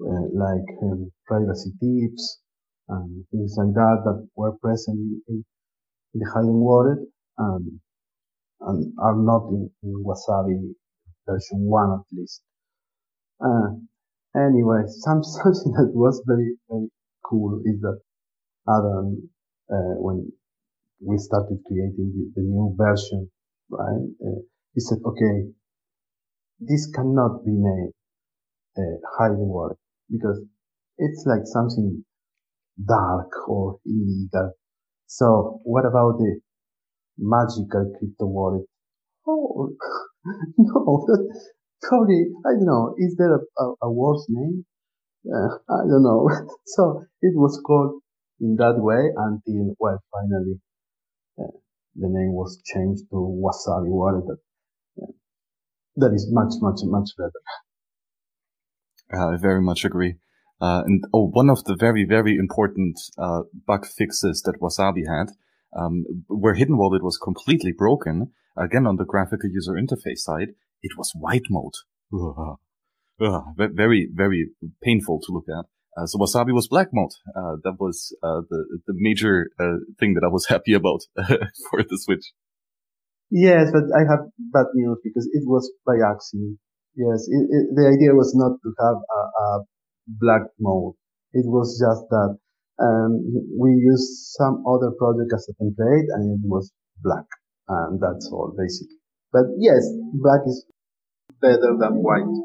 uh, like um, privacy tips and things like that that were present in the Hidden Wallet um, and are not in, in Wasabi version one at least. Uh, anyway, some, something that was very, very cool is that Adam, uh, when we started creating the, the new version, right? Uh, he said, okay, this cannot be named uh, Hidden Wallet because it's like something dark or illegal. So what about the magical crypto wallet? Oh, no, that probably, I don't know. Is there a, a, a worse name? Uh, I don't know. So it was called in that way until, well, finally, uh, the name was changed to Wasabi Wallet. That, uh, that is much, much, much better. I very much agree. Uh, and oh, one of the very, very important uh, bug fixes that Wasabi had, um, where Hidden Wallet was completely broken, again on the graphical user interface side, it was white mode. Uh, uh, very, very painful to look at. Uh, so Wasabi was black mode. Uh, that was uh, the the major uh, thing that I was happy about for the Switch. Yes, but I have bad news because it was by accident. Yes, it, it, the idea was not to have a, a black mode. It was just that um, we used some other project as a template, and it was black, and that's all basically. But yes, black is better than white.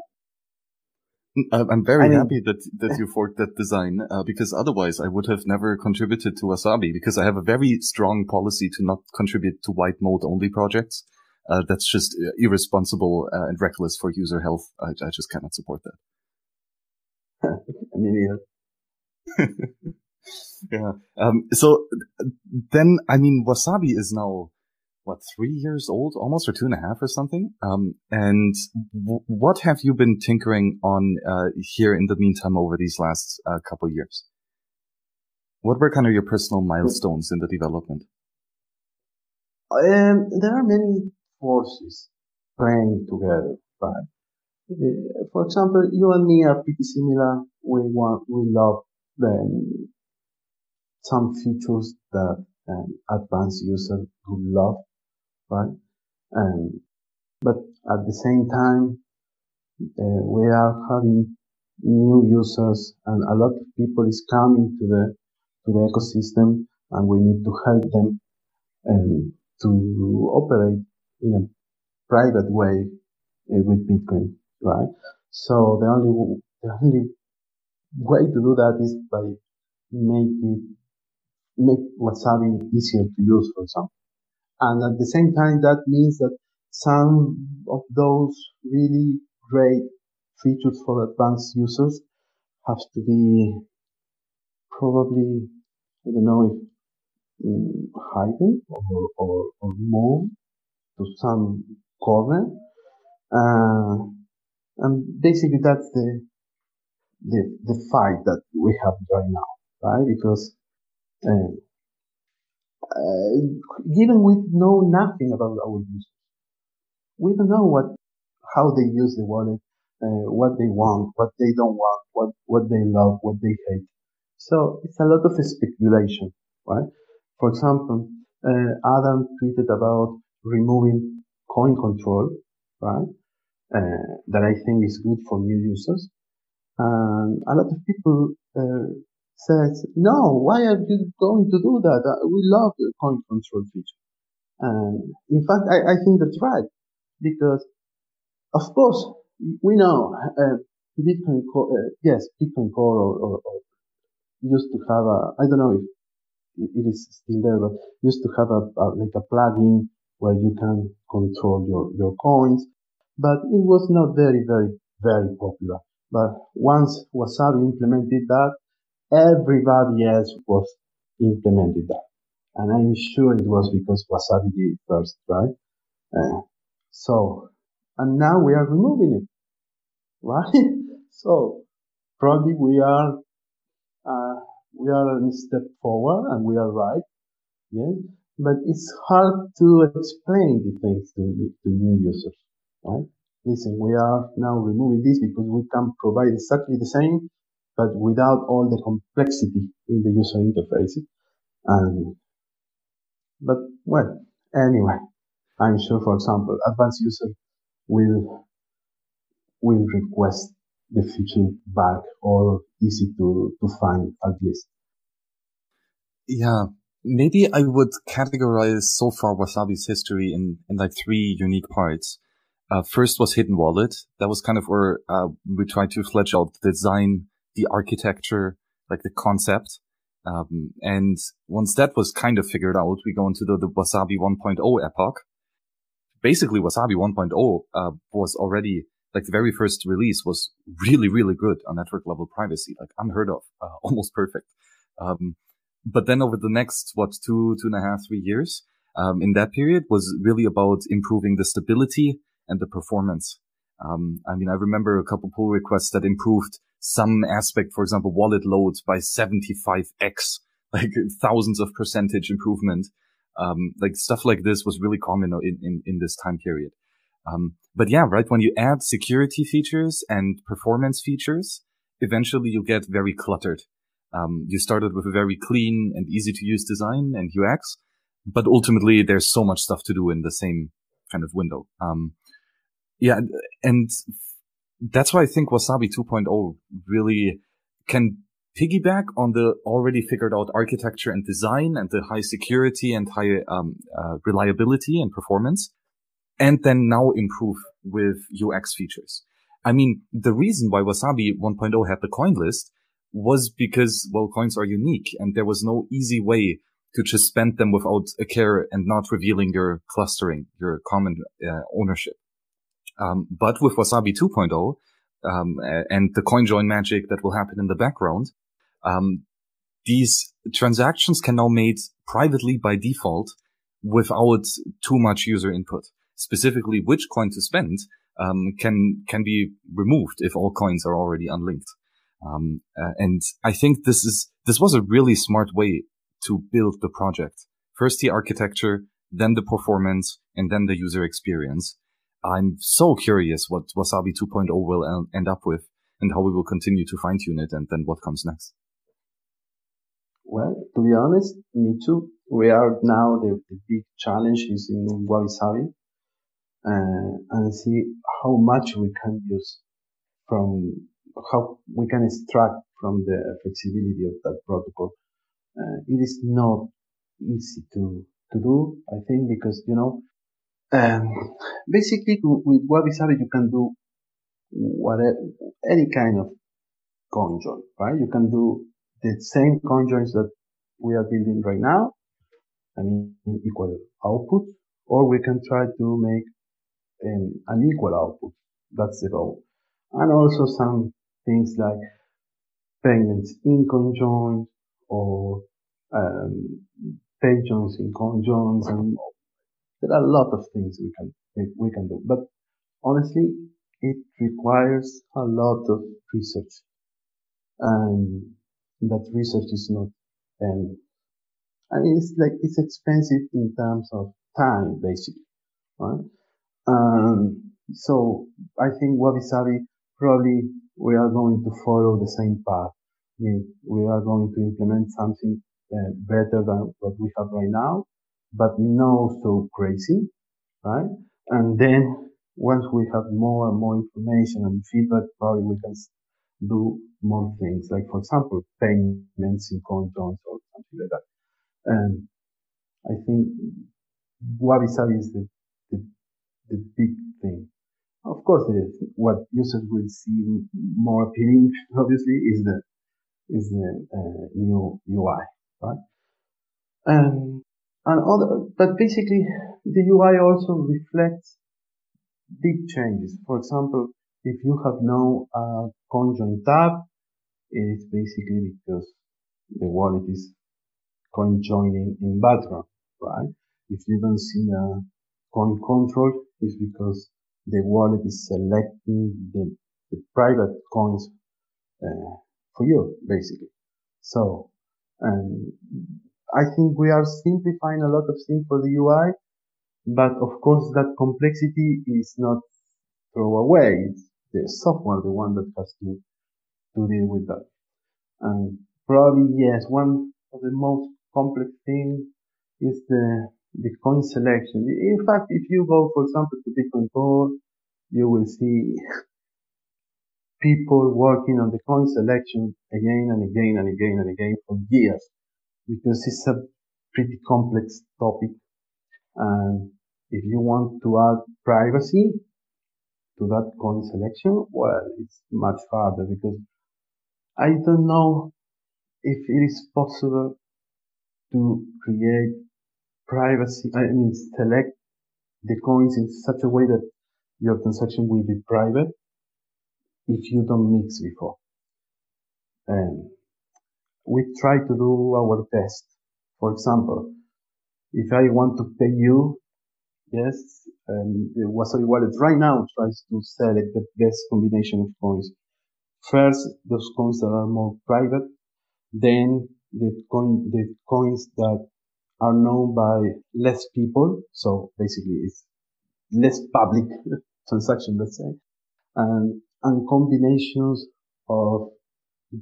I'm very I mean, happy that, that you forked that design, uh, because otherwise I would have never contributed to Wasabi, because I have a very strong policy to not contribute to white mode only projects. Uh, that's just irresponsible uh, and reckless for user health. I, I just cannot support that. I mean, yeah. yeah. Um, so then, I mean, Wasabi is now, what, three years old almost, or two and a half or something? Um, and w- what have you been tinkering on uh, here in the meantime over these last uh, couple years? What were kind of your personal milestones in the development? Um, there are many forces playing together, right? For example, you and me are pretty similar. We want, we love um, some features that um, advanced users would love. Right, um, but at the same time, uh, we are having new users, and a lot of people is coming to the to the ecosystem, and we need to help them um, to operate in a private way uh, with Bitcoin. Right, so the only the only way to do that is by making make Wasabi easier to use, for example. And at the same time, that means that some of those really great features for advanced users have to be probably, I don't know if um, hidden or, or, or moved to some corner. Uh, and basically that's the, the, the fight that we have right now, right? Because, uh, Uh, given we know nothing about our users, we don't know what, how they use the wallet, uh, what they want, what they don't want, what, what they love, what they hate. So it's a lot of speculation, right? For example, uh, Adam tweeted about removing coin control, right? Uh, that I think is good for new users. And a lot of people, uh, says, no, why are you going to do that? Uh, we love the coin control feature. And in fact, I, I think that's right. Because, of course, we know uh, Bitcoin Core, uh, yes, Bitcoin Core or, or, or used to have a, I don't know if it is still there, but used to have a, a like a plugin where you can control your, your coins. But it was not very, very, very popular. But once Wasabi implemented that, everybody else was implemented that. And I'm sure it was because Wasabi did it first, right? Uh, so, and now we are removing it, right? So, probably we are we are a step forward and we are right. Yes. But it's hard to explain the things to, to new users, right? Listen, we are now removing this because we can provide exactly the same, but without all the complexity in the user interface. And, but, well, anyway, I'm sure, for example, advanced users will, will request the feature back or easy to, to find at least. Yeah. Maybe I would categorize so far Wasabi's history in, in like three unique parts. Uh, first was Hidden Wallet. That was kind of where uh, we tried to flesh out the design, the architecture, like the concept. Um, and once that was kind of figured out, we go into the, the Wasabi one point oh epoch. Basically, Wasabi one point oh uh, was already, like the very first release was really, really good on network level privacy, like unheard of, uh, almost perfect. Um, But then over the next, what, two, two and a half, three years, um, in that period was really about improving the stability and the performance. Um, I mean, I remember a couple pull requests that improved some aspect, for example, wallet loads by seventy-five X, like thousands of percentage improvement. Um, like stuff like this was really common in, in, in this time period. Um, but yeah, right. When you add security features and performance features, eventually you get very cluttered. Um, you started with a very clean and easy to use design and U X, but ultimately there's so much stuff to do in the same kind of window. Um, yeah. And that's why I think Wasabi two point oh really can piggyback on the already figured out architecture and design and the high security and high, um, uh, reliability and performance. And then now improve with U X features. I mean, the reason why Wasabi one point oh had the coin list was because, well, coins are unique and there was no easy way to just spend them without a care and not revealing your clustering, your common uh, ownership. Um, but with Wasabi two point oh, um, and the CoinJoin magic that will happen in the background, um, these transactions can now be made privately by default without too much user input. Specifically, which coin to spend, um, can, can be removed if all coins are already unlinked. Um, uh, and I think this is, this was a really smart way to build the project. First the architecture, then the performance, and then the user experience. I'm so curious what Wasabi two point oh will end up with and how we will continue to fine tune it and then what comes next. Well, to be honest, me too. We are now, the, the big challenge is in WabiSabi, uh, and see how much we can use from how we can extract from the flexibility of that protocol. Uh, it is not easy to, to do, I think, because, you know, um, basically to, with WabiSabi, you can do whatever, any kind of CoinJoin, right? You can do the same CoinJoins that we are building right now. I mean, equal output, or we can try to make um, an equal output. That's the goal. And also some things like payments in CoinJoin or um, payjoins in CoinJoins, and there are a lot of things we can we can do. But honestly, it requires a lot of research, and that research is not. Um, I mean, it's like it's expensive in terms of time, basically, right? Um, so I think WabiSabi, probably we are going to follow the same path. I mean, we are going to implement something uh, better than what we have right now, but not so crazy, right? And then once we have more and more information and feedback, probably we can do more things, like, for example, payments in CoinJoin or something like that. Um, I think WabiSabi is the, the, the big thing. Of course, what users will see more appealing, obviously, is the is the uh, new U I, right? Um, and other, but basically, the U I also reflects big changes. For example, if you have now a CoinJoin tab, it's basically because the wallet is CoinJoining in background, right? If you don't see a coin control, it's because the wallet is selecting the, the private coins uh, for you, basically. So And I think we are simplifying a lot of things for the U I, but of course that complexity is not thrown away. It's the software, the one that has to, to deal with that. And probably, yes, one of the most complex things is the Bitcoin selection. In fact, if you go, for example, to Bitcoin Core, you will see people working on the coin selection again and again and again and again for years, because it's a pretty complex topic. And if you want to add privacy to that coin selection, well, it's much harder, because I don't know if it is possible to create privacy, I mean, select the coins in such a way that your transaction will be private if you don't mix before. And we try to do our best. For example, if I want to pay you, yes, um, the Wasabi Wallet right now tries to select the best combination of coins. First, those coins that are more private, then the, coin, the coins that are known by less people, so basically it's less public transaction, let's say, and, and combinations of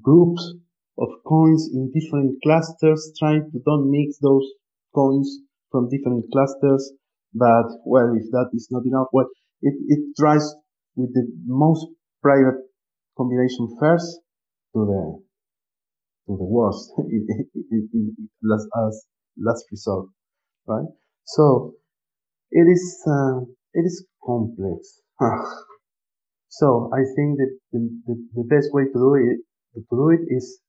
groups of coins in different clusters, trying to don't mix those coins from different clusters. But, well, if that is not enough, well, it, it tries with the most private combination first to the, to the worst, as, as last result, right? So, it is, uh, it is complex. So I think that the, the, the best way to do it, to do it is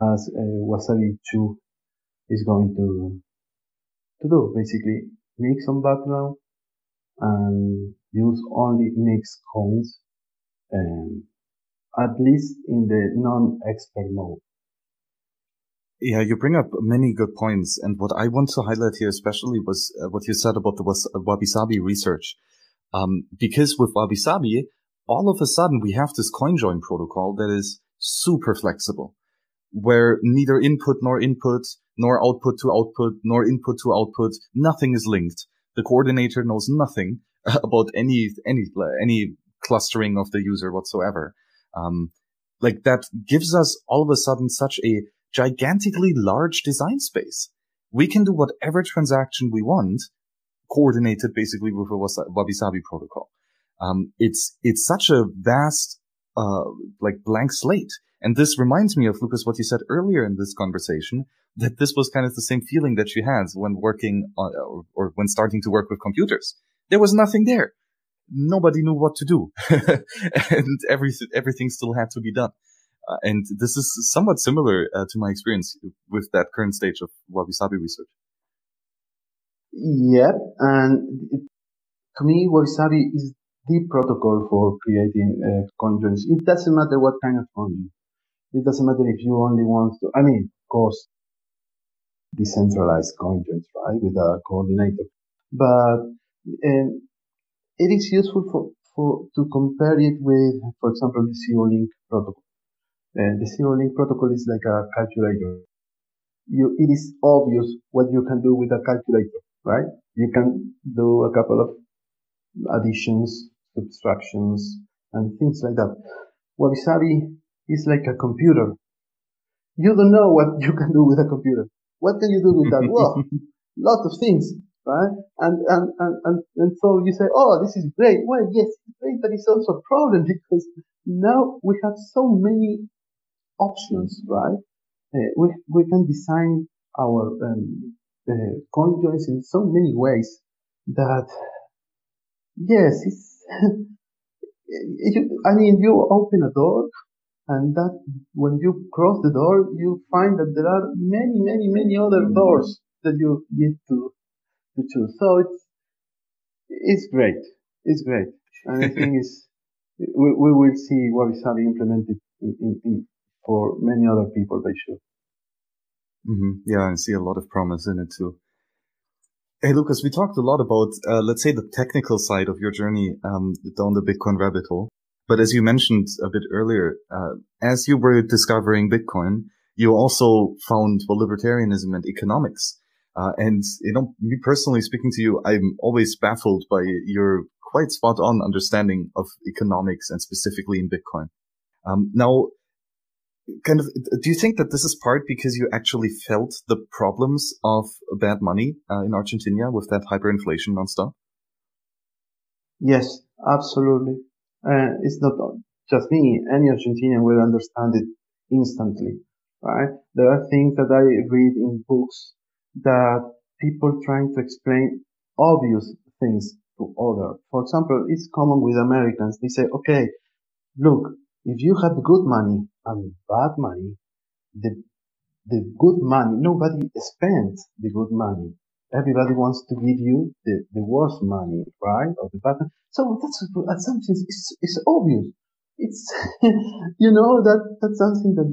as uh, Wasabi two is going to, to do. Basically, mix on background and use only mixed coins, um, at least in the non-expert mode. Yeah, you bring up many good points. And what I want to highlight here especially was uh, what you said about the was- WabiSabi research. Um, because with WabiSabi, all of a sudden we have this CoinJoin protocol that is super flexible, where neither input nor input, nor output to output, nor input to output, nothing is linked. The coordinator knows nothing about any, any, any clustering of the user whatsoever. Um, like that gives us all of a sudden such a gigantically large design space. We can do whatever transaction we want, coordinated basically with a WabiSabi protocol. Um, it's, it's such a vast, uh, like blank slate. And this reminds me of, Lucas, what you said earlier in this conversation, that this was kind of the same feeling that you had when working on, or, or when starting to work with computers. There was nothing there. Nobody knew what to do. And everything, everything still had to be done. Uh, and this is somewhat similar uh, to my experience with that current stage of WabiSabi research. Yeah, and it, to me, WabiSabi is the protocol for creating uh, CoinJoins. It doesn't matter what kind of CoinJoin. It doesn't matter if you only want to, I mean, of course, decentralized CoinJoins, right, with a coordinator. But um, it is useful for, for to compare it with, for example, the ZeroLink protocol. Uh, the ZeroLink protocol is like a calculator. You, it is obvious what you can do with a calculator, right? You can do a couple of additions, subtractions, and things like that. WabiSabi is like a computer. You don't know what you can do with a computer. What can you do with that? Well, lot of things, right? And, and, and, and, and so you say, oh, this is great. Well, yes, it's great, but it's also a problem, because now we have so many options, right? Uh, we we can design our um, uh, CoinJoins in so many ways that, yes, it's. it, I mean, you open a door, and that when you cross the door, you find that there are many, many, many other doors that you need to to choose. So it's it's great. It's great, and I think it's. We, we will see WabiSabi implemented in, in, in, for many other people, by sure. Mm-hmm. Yeah, I see a lot of promise in it too. Hey, Lucas, we talked a lot about, uh, let's say, the technical side of your journey um, down the Bitcoin rabbit hole. But as you mentioned a bit earlier, uh, as you were discovering Bitcoin, you also found libertarianism and economics. Uh, and, you know, me personally speaking to you, I'm always baffled by your quite spot on understanding of economics and specifically in Bitcoin. Um, now, kind of, do you think that this is part because you actually felt the problems of bad money uh, in Argentina with that hyperinflation nonstop? Yes, absolutely. Uh, it's not just me. Any Argentinian will understand it instantly, right? There are things that I read in books that people trying to explain obvious things to others. For example, it's common with Americans. They say, okay, look, if you have good money and bad money, the the good money, nobody spends the good money. Everybody wants to give you the, the worst money, right? Or the bad. So that's, that's something, it's, it's obvious. It's, you know, that that's something that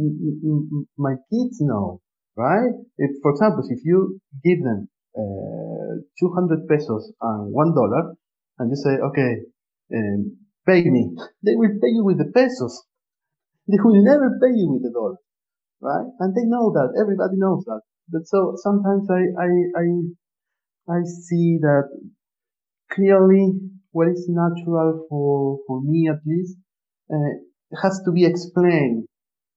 my kids know, right? If, for example, if you give them uh, two hundred pesos and one dollar and you say, okay, um, pay me, they will pay you with the pesos. They will never pay you with the dollar, right? And they know that. Everybody knows that. But so sometimes I, I, I, I see that clearly what is natural for, for me at least, uh, has to be explained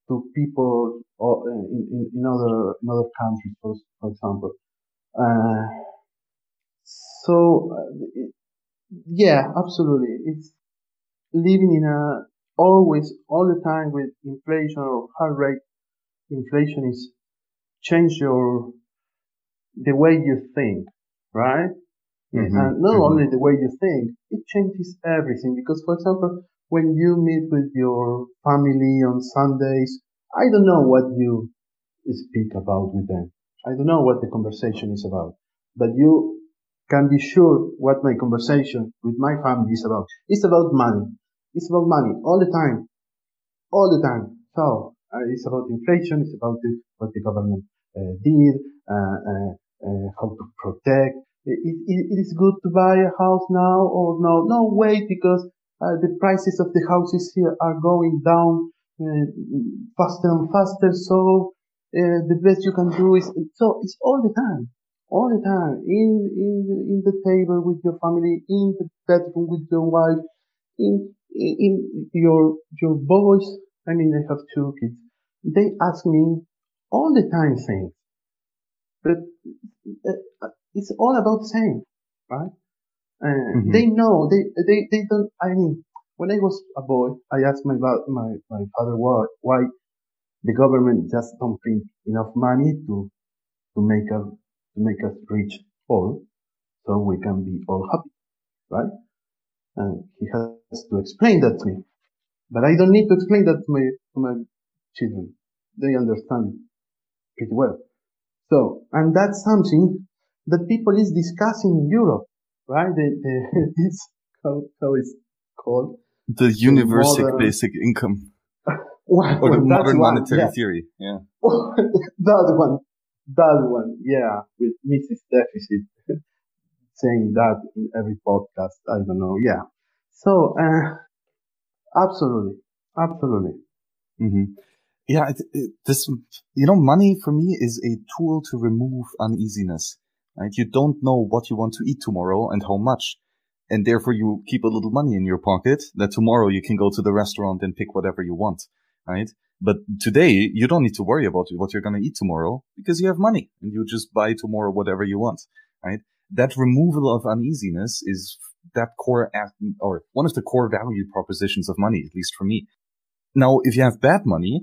to people or uh, in, in other, in other countries, for, for example. Uh, so uh, yeah, absolutely. It's living in a, always, all the time with inflation or heart rate. Inflation is change your, the way you think, right? Mm-hmm. And not mm-hmm. only the way you think, it changes everything. Because, for example, when you meet with your family on Sundays, I don't know what you speak about with them. I don't know what the conversation is about, but you can be sure what my conversation with my family is about. It's about money. It's about money all the time, all the time. So uh, it's about inflation. It's about the, what the government uh, did, uh, uh, uh, how to protect. It, it, it is good to buy a house now or no? No, wait, because uh, the prices of the houses here are going down uh, faster and faster. So uh, the best you can do is so. It's all the time, all the time in in in the table with your family, in the bedroom with your wife, in. In your, your boys, I mean, I have two kids. They ask me all the time things, but it's all about saying, right? Uh, mm-hmm. They know, they, they, they don't, I mean, when I was a boy, I asked my, my, my father why, why the government just don't print enough money to, to make us, to make us rich all, so we can be all happy, right? And he has to explain that to me. But I don't need to explain that to my, to my children. They understand pretty well. So, and that's something that people is discussing in Europe, right? The, the, it's, how, how it's called? The universal basic income. Well, or the modern one, monetary yeah. theory. Yeah. that one. That one. Yeah. With Missus Deficit. Saying that in every podcast, I don't know. Yeah. So, uh, absolutely. Absolutely. Mm-hmm. Yeah. It, it, this, you know, money for me is a tool to remove uneasiness, right? You don't know what you want to eat tomorrow and how much. And therefore you keep a little money in your pocket that tomorrow you can go to the restaurant and pick whatever you want, right? But today you don't need to worry about what you're going to eat tomorrow because you have money and you just buy tomorrow whatever you want, right? That removal of uneasiness is that core, or one of the core value propositions of money, at least for me. Now, if you have bad money,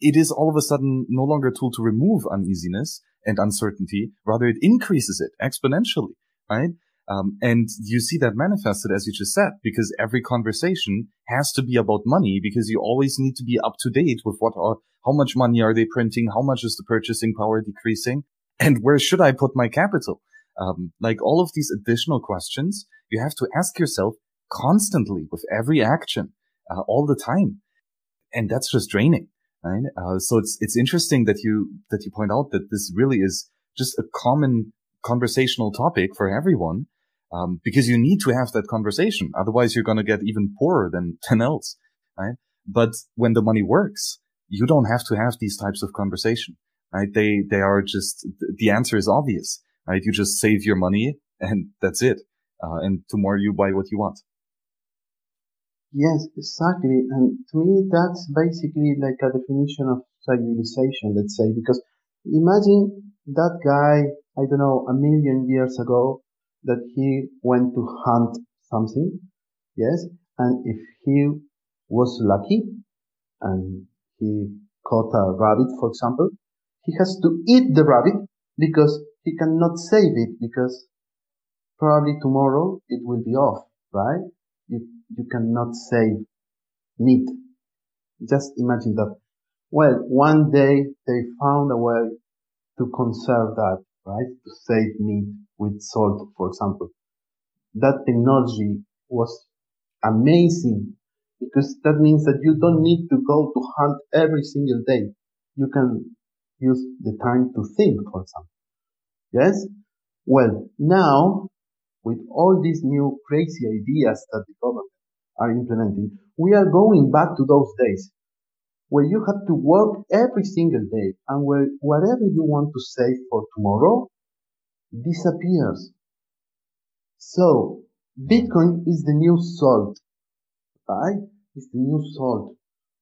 it is all of a sudden no longer a tool to remove uneasiness and uncertainty. Rather, it increases it exponentially, right? Um, and you see that manifested, as you just said, because every conversation has to be about money because you always need to be up to date with what are, how much money are they printing? How much is the purchasing power decreasing? And where should I put my capital? Um, like all of these additional questions, you have to ask yourself constantly with every action, uh, all the time. And that's just draining, right? Uh, so it's, it's interesting that you, that you point out that this really is just a common conversational topic for everyone. Um, because you need to have that conversation. Otherwise you're going to get even poorer than, than else, right? But when the money works, you don't have to have these types of conversation, right? They, they are just, the answer is obvious, right? You just save your money and that's it. Uh, and tomorrow you buy what you want. Yes, exactly. And to me, that's basically like a definition of civilization, let's say, because imagine that guy, I don't know, a million years ago, that he went to hunt something. Yes. And if he was lucky and he caught a rabbit, for example, he has to eat the rabbit because he cannot save it, because probably tomorrow it will be off, right? You, you cannot save meat. Just imagine that. Well, one day they found a way to conserve that, right? To save meat with salt, for example. That technology was amazing, because that means that you don't need to go to hunt every single day. You can use the time to think, for example. Yes? Well, now, with all these new crazy ideas that the government are implementing, we are going back to those days where you have to work every single day, and where whatever you want to save for tomorrow disappears. So, Bitcoin is the new salt, right? It's the new salt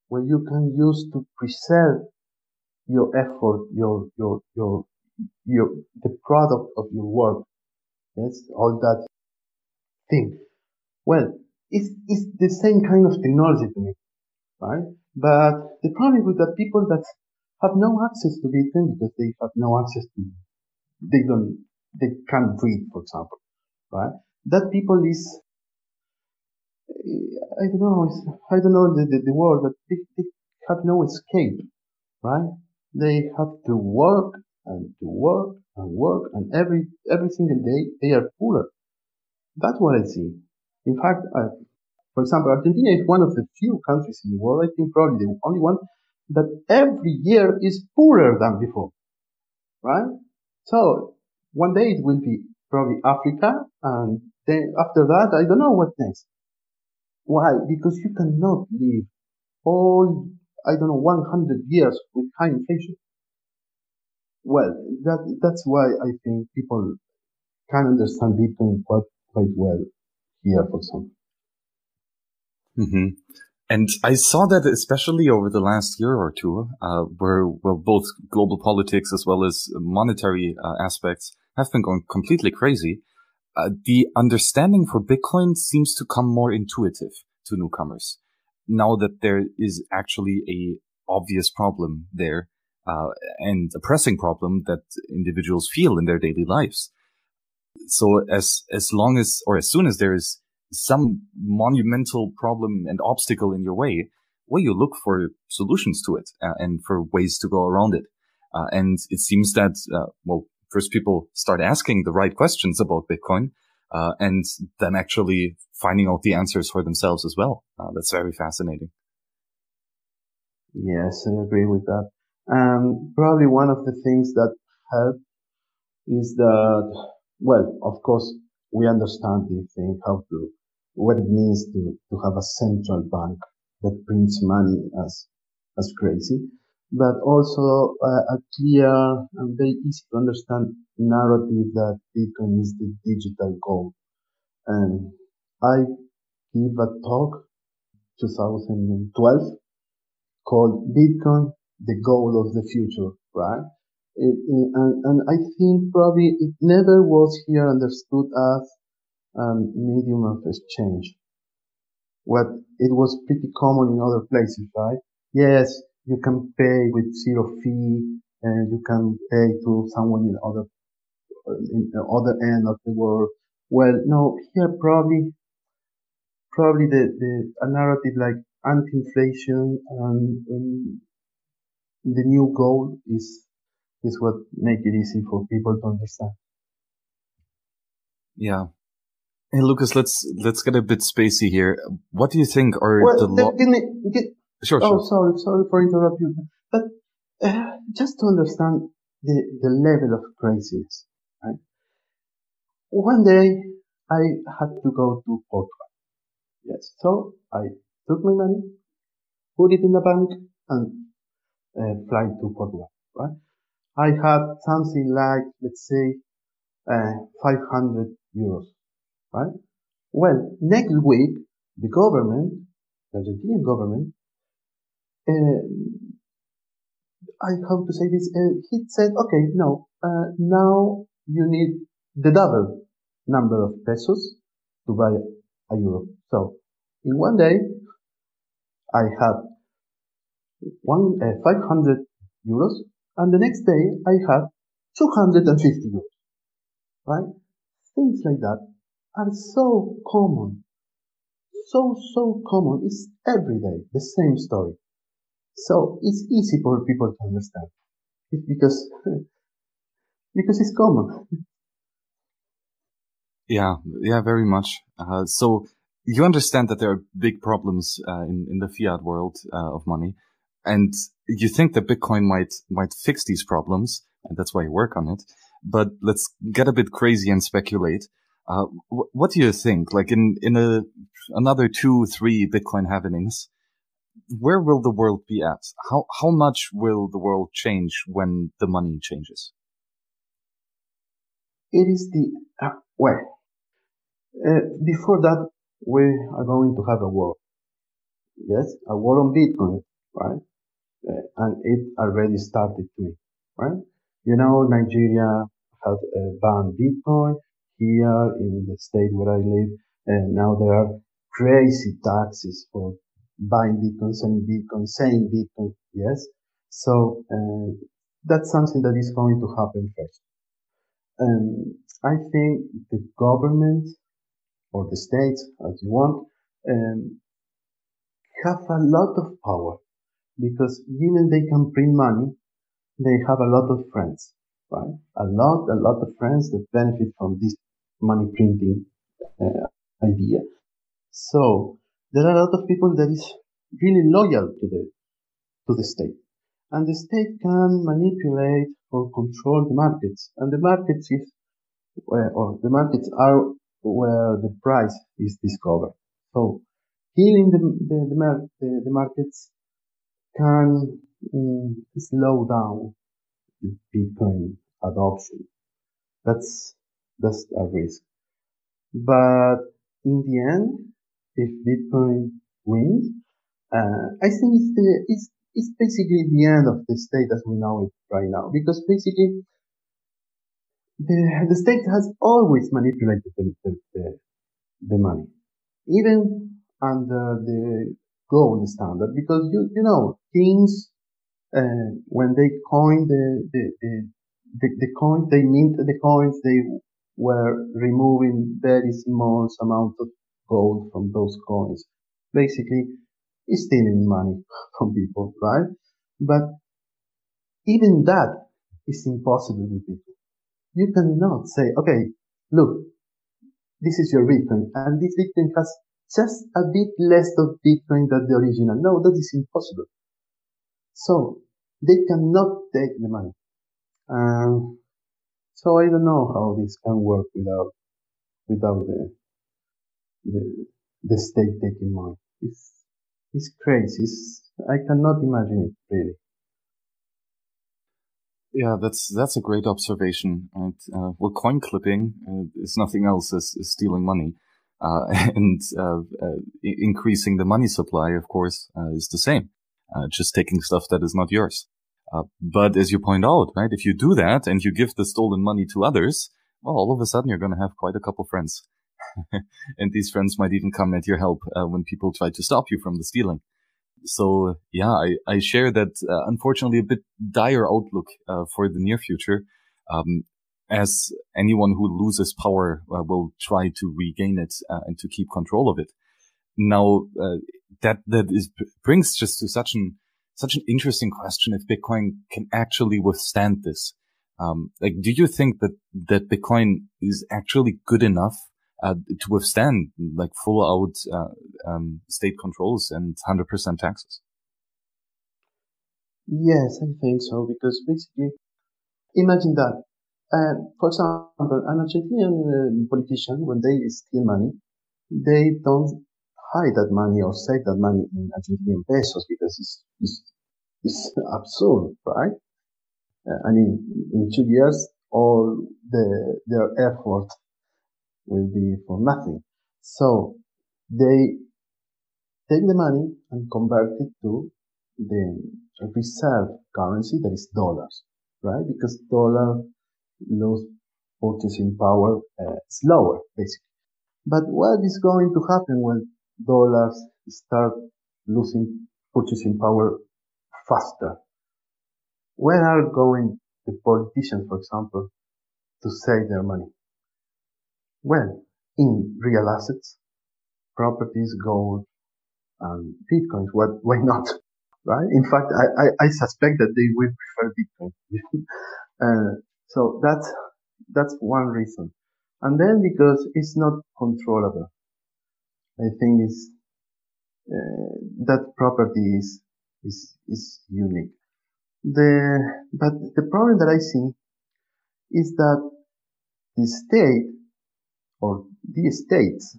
where you can use to preserve your effort, your, your, your, your, the product of your work. Yes, all that thing. Well, it's, it's the same kind of technology to me, right? But the problem with the people that have no access to Bitcoin, because they have no access to, they don't, they can't read, for example, right? That people is, I don't know, it's, I don't know the, the, the word, but they, they have no escape, right? They have to work and to work and work, and every, every single day they are poorer. That's what I see. In fact, I, for example, Argentina is one of the few countries in the world, I think probably the only one, that every year is poorer than before, right? So one day it will be probably Africa, and then after that, I don't know what next. Why? Because you cannot live all, I don't know, one hundred years with high inflation. Well, that, that's why I think people can understand Bitcoin quite, quite well here, for example. Mm-hmm. And I saw that especially over the last year or two, uh, where, well, both global politics as well as monetary uh, aspects have been going completely crazy. Uh, the understanding for Bitcoin seems to come more intuitive to newcomers now that there is actually a obvious problem there, uh, and a pressing problem that individuals feel in their daily lives. So as, as long as, or as soon as there is some monumental problem and obstacle in your way, well, you look for solutions to it uh, and for ways to go around it. Uh, and it seems that, uh, well, first people start asking the right questions about Bitcoin, uh, and then actually finding out the answers for themselves as well. Uh, that's very fascinating. Yes, I agree with that. Um, probably one of the things that help is that, well, of course, we understand the thing, how to, what it means to, to have a central bank that prints money as, as crazy, but also uh, a clear and very easy to understand narrative that Bitcoin is the digital gold. And I give a talk twenty twelve called Bitcoin, the goal of the future, right? It, it, and, and I think probably it never was here understood as a um, medium of exchange. What it was pretty common in other places, right? Yes, you can pay with zero fee, and you can pay to someone in other, in the other end of the world. Well, no, here probably, probably the, the, a narrative like anti-inflation and, and the new goal is, is what make it easy for people to understand. Yeah. Hey, Lucas, let's, let's get a bit spacey here. What do you think are well, the lo- can I, can, Sure, oh, sure. sorry, sorry for interrupting you. But uh, just to understand the, the level of craziness, right? One day I had to go to Portugal. Yes. So I took my money, put it in the bank, and uh, flight to port one, right? I had something like, let's say, uh, five hundred euros, right? Well, next week, the government, the Argentinian government, uh, I have to say this, uh, he said, okay, no, uh, now you need the double number of pesos to buy a euro. So, in one day, I had one uh, five hundred euros, and the next day I had two hundred fifty euros, right? Things like that are so common, so, so common. It's every day, the same story. So it's easy for people to understand. It's because, because it's common. Yeah, yeah, very much. Uh, so you understand that there are big problems uh, in, in the fiat world uh, of money. And you think that Bitcoin might might fix these problems, and that's why you work on it. But let's get a bit crazy and speculate. Uh, wh what do you think? Like in in a another two, three Bitcoin happenings, where will the world be at? How how much will the world change when the money changes? It is the uh, well. Uh, before that, we are going to have a war. Yes, a war on Bitcoin, right? Uh, and it already started to me, right? You know, Nigeria has uh, banned Bitcoin. Here in the state where I live, and now there are crazy taxes for buying Bitcoin, selling Bitcoin, saying Bitcoin, yes? So uh, that's something that is going to happen first. Um, I think the government or the states, as you want, um, have a lot of power. Because given they can print money, they have a lot of friends, right? A lot, a lot of friends that benefit from this money printing uh, idea. So there are a lot of people that is really loyal to the to the state, and the state can manipulate or control the markets. And the markets is where, or the markets are where the price is discovered. So killing the the the, mar the, the markets can um, slow down the Bitcoin adoption. That's, that's a risk. But in the end, if Bitcoin wins, uh, I think it's the, it's, it's basically the end of the state as we know it right now. Because basically, the, the state has always manipulated the, the, the money. Even under the gold standard, because you, you know, kings, uh, when they coined the, the, the, the, the coins, they minted the coins, they were removing very small amounts of gold from those coins. Basically, it's stealing money from people, right? But even that is impossible with people. You cannot say, okay, look, this is your Bitcoin, and this Bitcoin has just a bit less of Bitcoin than the original. No, that is impossible. So they cannot take the money. Um, so I don't know how this can work without without the the, the state taking money. It's it's crazy. It's, I cannot imagine it really. Yeah, that's that's a great observation. And uh, well, coin clipping uh, is nothing else as, as stealing money. Uh, and uh, uh, increasing the money supply, of course, uh, is the same. Uh, just taking stuff that is not yours. Uh, but as you point out, right, if you do that and you give the stolen money to others, well, all of a sudden you're going to have quite a couple friends. And these friends might even come at your help uh, when people try to stop you from the stealing. So, yeah, I, I share that, uh, unfortunately, a bit dire outlook uh, for the near future. Um as anyone who loses power uh, will try to regain it uh, and to keep control of it. Now, uh, that that is, brings just to such an such an interesting question: if Bitcoin can actually withstand this, um, like, do you think that that Bitcoin is actually good enough uh, to withstand like full out uh, um, state controls and one hundred percent taxes? Yes, I think so, because basically, imagine that. Uh, for example, an Argentinian uh, politician, when they steal money, they don't hide that money or save that money in Argentinian pesos because it's, it's It's absurd, right? Uh, I mean, in two years, all the, their effort will be for nothing. So they take the money and convert it to the reserve currency, that is dollars, right? Because dollar lose purchasing power uh, slower, basically. But what is going to happen when dollars start losing purchasing power faster? Where are going the politicians, for example, to save their money? Well, in real assets, properties, gold, and bitcoins. What? Why not? Right? In fact, I, I, I suspect that they will prefer Bitcoin. uh, so that's, that's one reason. And then because it's not controllable. I think it's, uh, that property is, is, is unique. The, but the problem that I see is that the state or the states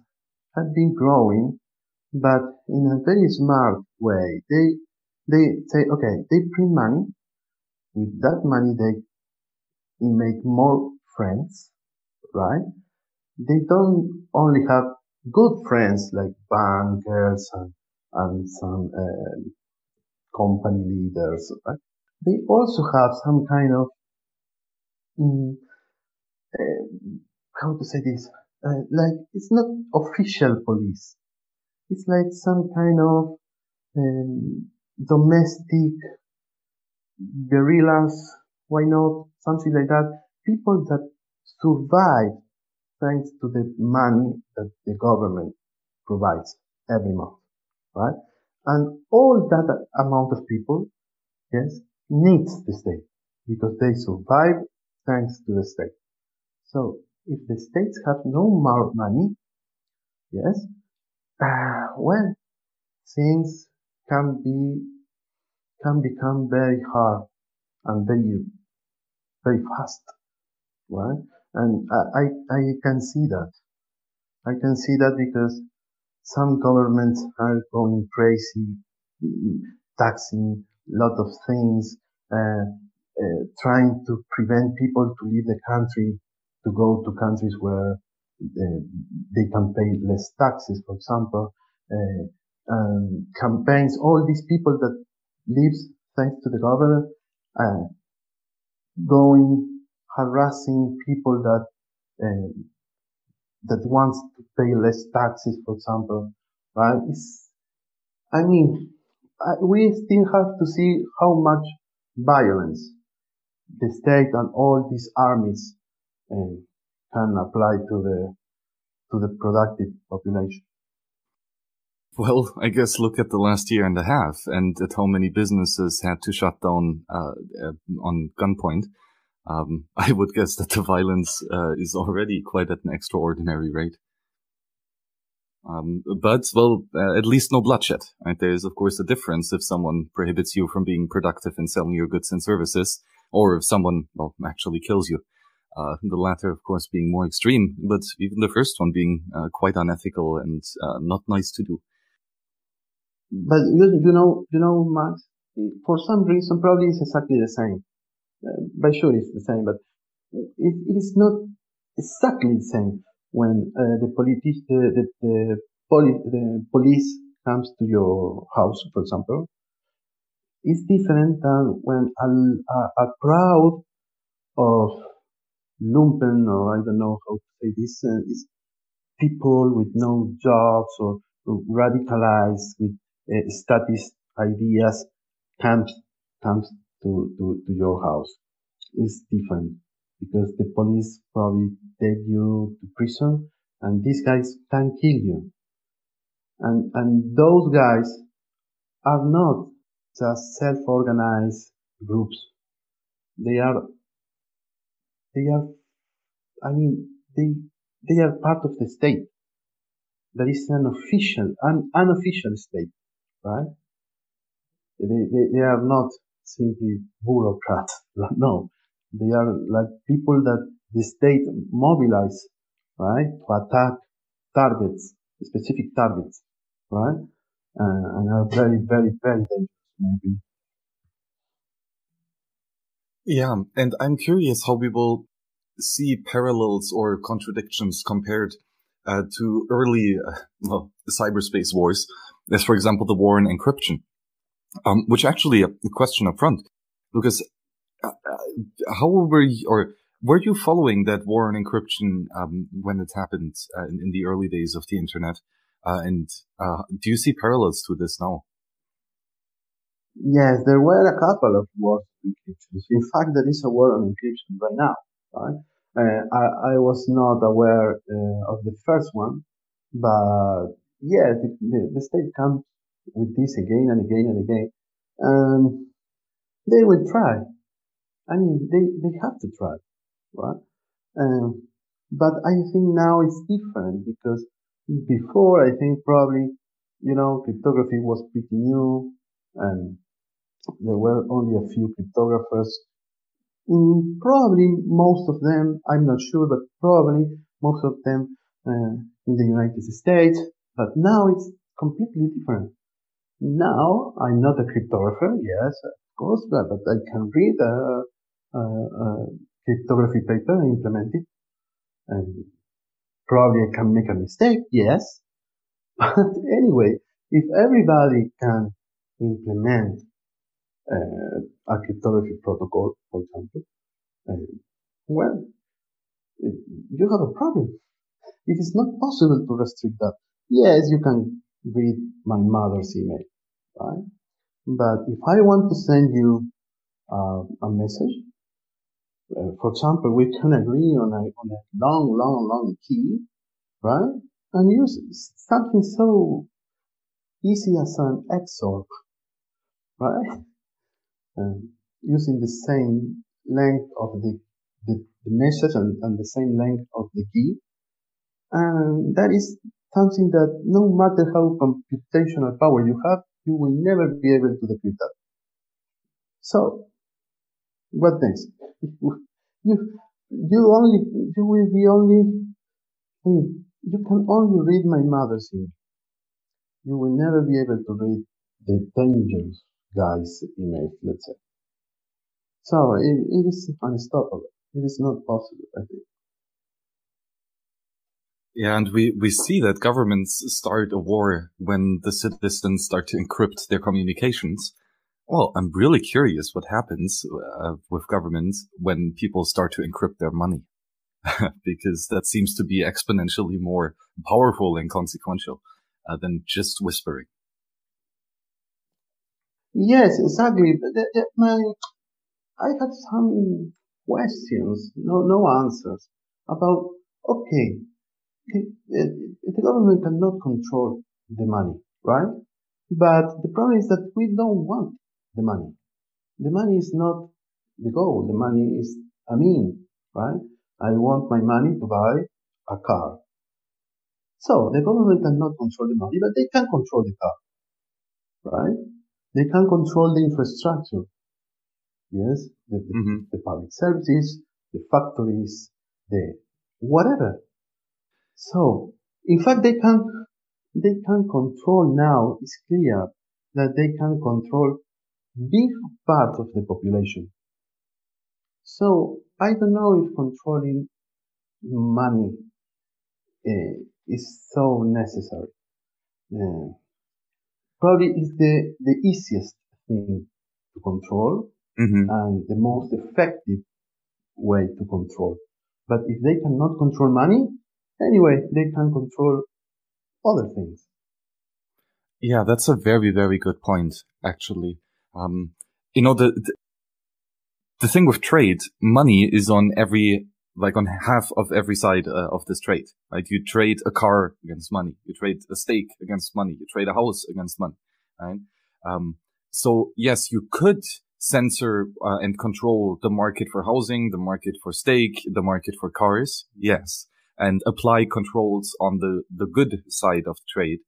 have been growing, but in a very smart way. They, They say, okay, they print money. With that money, they make more friends, right? They don't only have good friends like bankers and, and some uh, company leaders, right? They also have some kind of, um, uh, how to say this? Uh, like, it's not official police. It's like some kind of, um, domestic guerrillas, why not? Something like that. People that survive thanks to the money that the government provides every month, right? And all that amount of people, yes, needs the state because they survive thanks to the state. So if the states have no more money, yes, uh, well, things can be, can become very hard and very, very fast, right? And I, I can see that. I can see that because some governments are going crazy, taxing a lot of things, uh, uh, trying to prevent people to leave the country, to go to countries where uh, they can pay less taxes, for example. Uh, and campaigns, all these people that lives thanks to the government, uh, going, harassing people that, uh, that wants to pay less taxes, for example, right? It's, I mean, I, we still have to see how much violence the state and all these armies uh, can apply to the, to the productive population. Well, I guess look at the last year and a half and at how many businesses had to shut down uh, uh, on gunpoint. Um, I would guess that the violence uh, is already quite at an extraordinary rate. Um, but, well, uh, at least no bloodshed, right? There is, of course, a difference if someone prohibits you from being productive and selling your goods and services, or if someone, well, actually kills you. Uh, the latter, of course, being more extreme, but even the first one being uh, quite unethical and uh, not nice to do. But you, you know, you know, Max, for some reason, probably it's exactly the same. Uh, but sure, it's the same, but it, it is not exactly the same when uh, the, politi- the, the, the, poli- the police comes to your house, for example. It's different than when a, a, a crowd of lumpen, or I don't know how to say this, uh, is people with no jobs or, or radicalized with Uh, Stratis ideas comes comes to, to, to your house. It's different because the police probably take you to prison, and these guys can kill you. And and those guys are not just self-organized groups. They are they are I mean they they are part of the state. That is an official, an unofficial state. Right? They, they, they are not simply bureaucrats. No. They are like people that the state mobilize, right? To attack targets, specific targets, right? Uh, and are very, very, very dangerous, maybe Yeah, and I'm curious how people see parallels or contradictions compared uh, to early uh, well, cyberspace wars, as for example the war on encryption, um, which actually a question up front, Lucas, uh, how were you, or were you following that war on encryption um, when it happened uh, in, in the early days of the internet, uh, and uh, do you see parallels to this now? Yes, there were a couple of wars on encryption. In fact, there is a war on encryption right now. Right? Uh, I, I was not aware uh, of the first one, but yeah, the, the, the state comes with this again and again and again, and they will try. I mean, they, they have to try, right? Um, but I think now it's different, because before, I think probably, you know, cryptography was pretty new, and there were only a few cryptographers. Mm, probably most of them, I'm not sure, but probably most of them uh, in the United States. But now it's completely different. Now, I'm not a cryptographer, yes, of course, but, but I can read a, a, a cryptography paper and implement it. And probably I can make a mistake, yes. But anyway, if everybody can implement uh, a cryptography protocol, for example, uh, well, you have a problem. It is not possible to restrict that. Yes, you can read my mother's email, right? But if I want to send you uh, a message, uh, for example, we can agree on a, on a long, long, long key, right? And use something so easy as an X O R, right? Uh, using the same length of the, the, the message and, and the same length of the key. And that is something that no matter how computational power you have, you will never be able to decrypt that. So, what next? You, you only, you will be only, I mean, you can only read my mother's email. You will never be able to read the dangerous guy's email, let's say. So, it, it is unstoppable. It is not possible, I think. Yeah, and we, we see that governments start a war when the citizens start to encrypt their communications. Well, I'm really curious what happens uh, with governments when people start to encrypt their money, because that seems to be exponentially more powerful and consequential uh, than just whispering. Yes, exactly. I had some questions, no, no answers about, okay, The, the government cannot control the money, right? But the problem is that we don't want the money. The money is not the goal. The money is a mean, right? I want my money to buy a car. So the government cannot control the money, but they can control the car, right? They can control the infrastructure. Yes, the, the, mm-hmm. the public services, the factories, the whatever. So, in fact, they can, they can control now, it's clear that they can control big part of the population. So, I don't know if controlling money uh, is so necessary. Uh, probably it's the, the easiest thing to control mm-hmm. and the most effective way to control. But if they cannot control money, anyway, they can control other things. Yeah, that's a very, very good point, actually. Um, you know, the, the the thing with trade, money is on every, like on half of every side uh, of this trade. Right? You trade a car against money. You trade a steak against money. You trade a house against money. Right? Um, so, yes, you could censor uh, and control the market for housing, the market for steak, the market for cars. Yes. And apply controls on the, the good side of trade.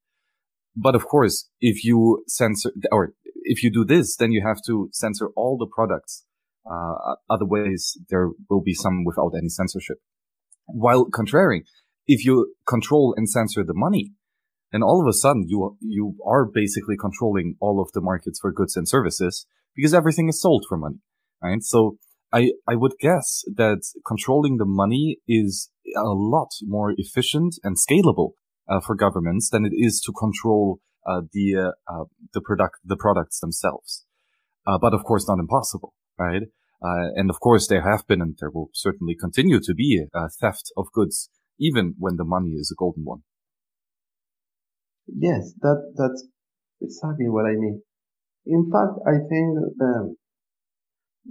But of course, if you censor, or if you do this, then you have to censor all the products. Uh, otherwise, there will be some without any censorship. While contrary, if you control and censor the money, then all of a sudden you, you are basically controlling all of the markets for goods and services because everything is sold for money, right? So I, I would guess that controlling the money is a lot more efficient and scalable uh, for governments than it is to control uh, the uh, uh, the product the products themselves. Uh, but of course, not impossible, right? Uh, and of course, there have been and there will certainly continue to be uh, theft of goods, even when the money is a golden one. Yes, that that's exactly what I mean. In fact, I think, um,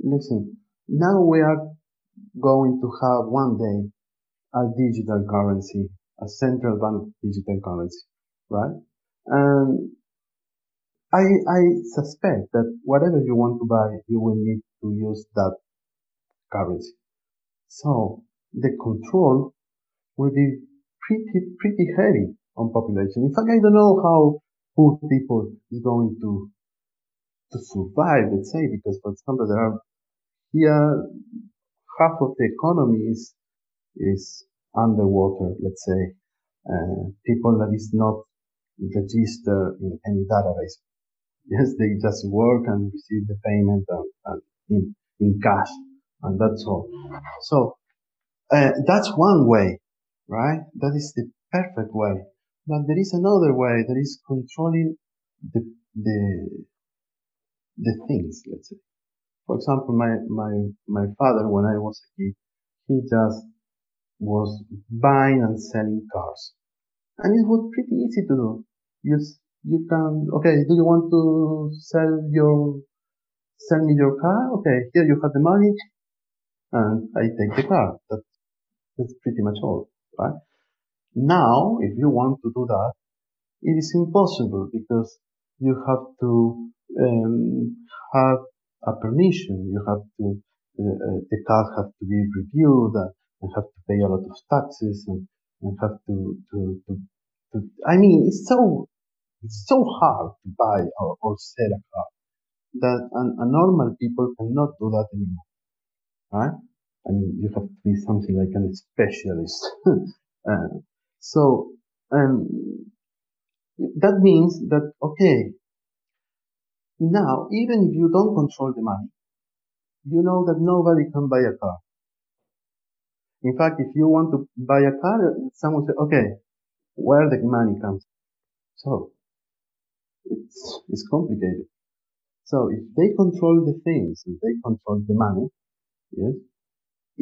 listen, now we are going to have one day a digital currency, a central bank digital currency, right? And I, I suspect that whatever you want to buy, you will need to use that currency. So the control will be pretty, pretty heavy on population. In fact, I don't know how poor people is going to to survive, let's say, because, for example, there are here half of the economy is, is underwater, let's say, uh, people that is not registered in any database. Yes, they just work and receive the payment and, and in, in cash, and that's all. So uh, that's one way, right? That is the perfect way. But there is another way that is controlling the the the things, let's say. For example, my my my father, when I was a kid, he just was buying and selling cars, and it was pretty easy to do. You you can okay. Do you want to sell your sell me your car? Okay, here you have the money, and I take the car. That's that's pretty much all, right? Now, if you want to do that, it is impossible because you have to um, have a permission. You have to uh, the cars have to be reviewed and have to pay a lot of taxes and, and have to, to to to. I mean, it's so it's so hard to buy or, or sell a car that a, a normal people cannot do that anymore, right? I mean, you have to be something like a specialist. uh, So, um, that means that, okay, now, even if you don't control the money, you know that nobody can buy a car. In fact, if you want to buy a car, someone says, okay, where the money comes from? So, it's, it's complicated. So, if they control the things, if they control the money, yes,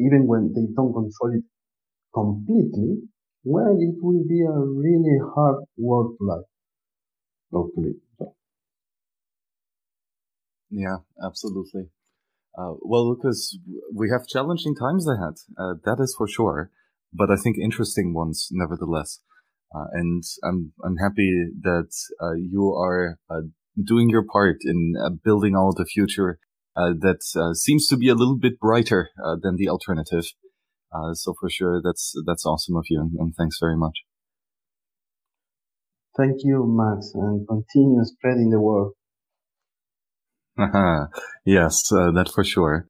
even when they don't control it completely, well, it will be a really hard work life. Hopefully. Yeah, absolutely. Uh, well, Lucas, we have challenging times ahead. Uh, that is for sure, but I think interesting ones nevertheless. Uh, and I'm I'm happy that uh, you are uh, doing your part in uh, building out the future uh, that uh, seems to be a little bit brighter uh, than the alternative. Uh, so for sure, that's that's awesome of you, and, and thanks very much. Thank you, Max, and continue spreading the word. Uh-huh. Yes, uh, that for sure.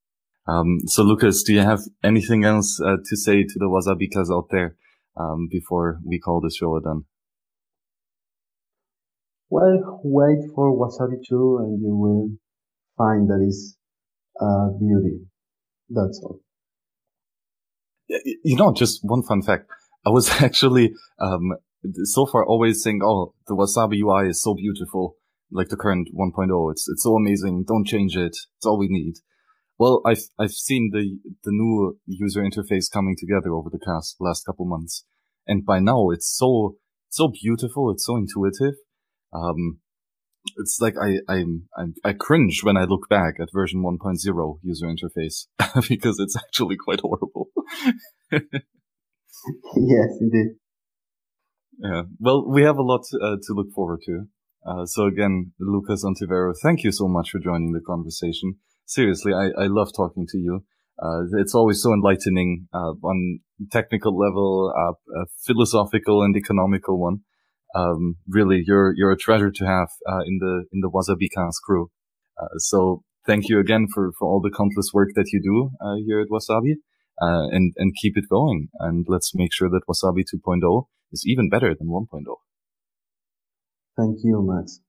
Um, so, Lucas, do you have anything else uh, to say to the Wasabikas out there um, before we call the show done? Well, wait for Wasabi two, and you will find that is uh, beauty. That's all. You know, just one fun fact. I was actually, um, so far always saying, oh, the Wasabi U I is so beautiful. Like the current one point oh, it's, it's so amazing. Don't change it. It's all we need. Well, I've, I've seen the, the new user interface coming together over the past, last couple months. And by now it's so, so beautiful. It's so intuitive. Um, it's like I, I, I, I cringe when I look back at version one point oh user interface because it's actually quite horrible. Yes, indeed. Yeah. Well, we have a lot uh, to look forward to. Uh, so again, Lucas Ontivero, thank you so much for joining the conversation. Seriously, I, I love talking to you. Uh, it's always so enlightening uh, on technical level, uh, uh, philosophical and economical one. Um, really, you're you're a treasure to have uh, in the in the WasabiCast crew. Uh, so thank you again for for all the countless work that you do uh, here at Wasabi. Uh, and, and keep it going. And let's make sure that Wasabi two point oh is even better than one point oh. Thank you, Max.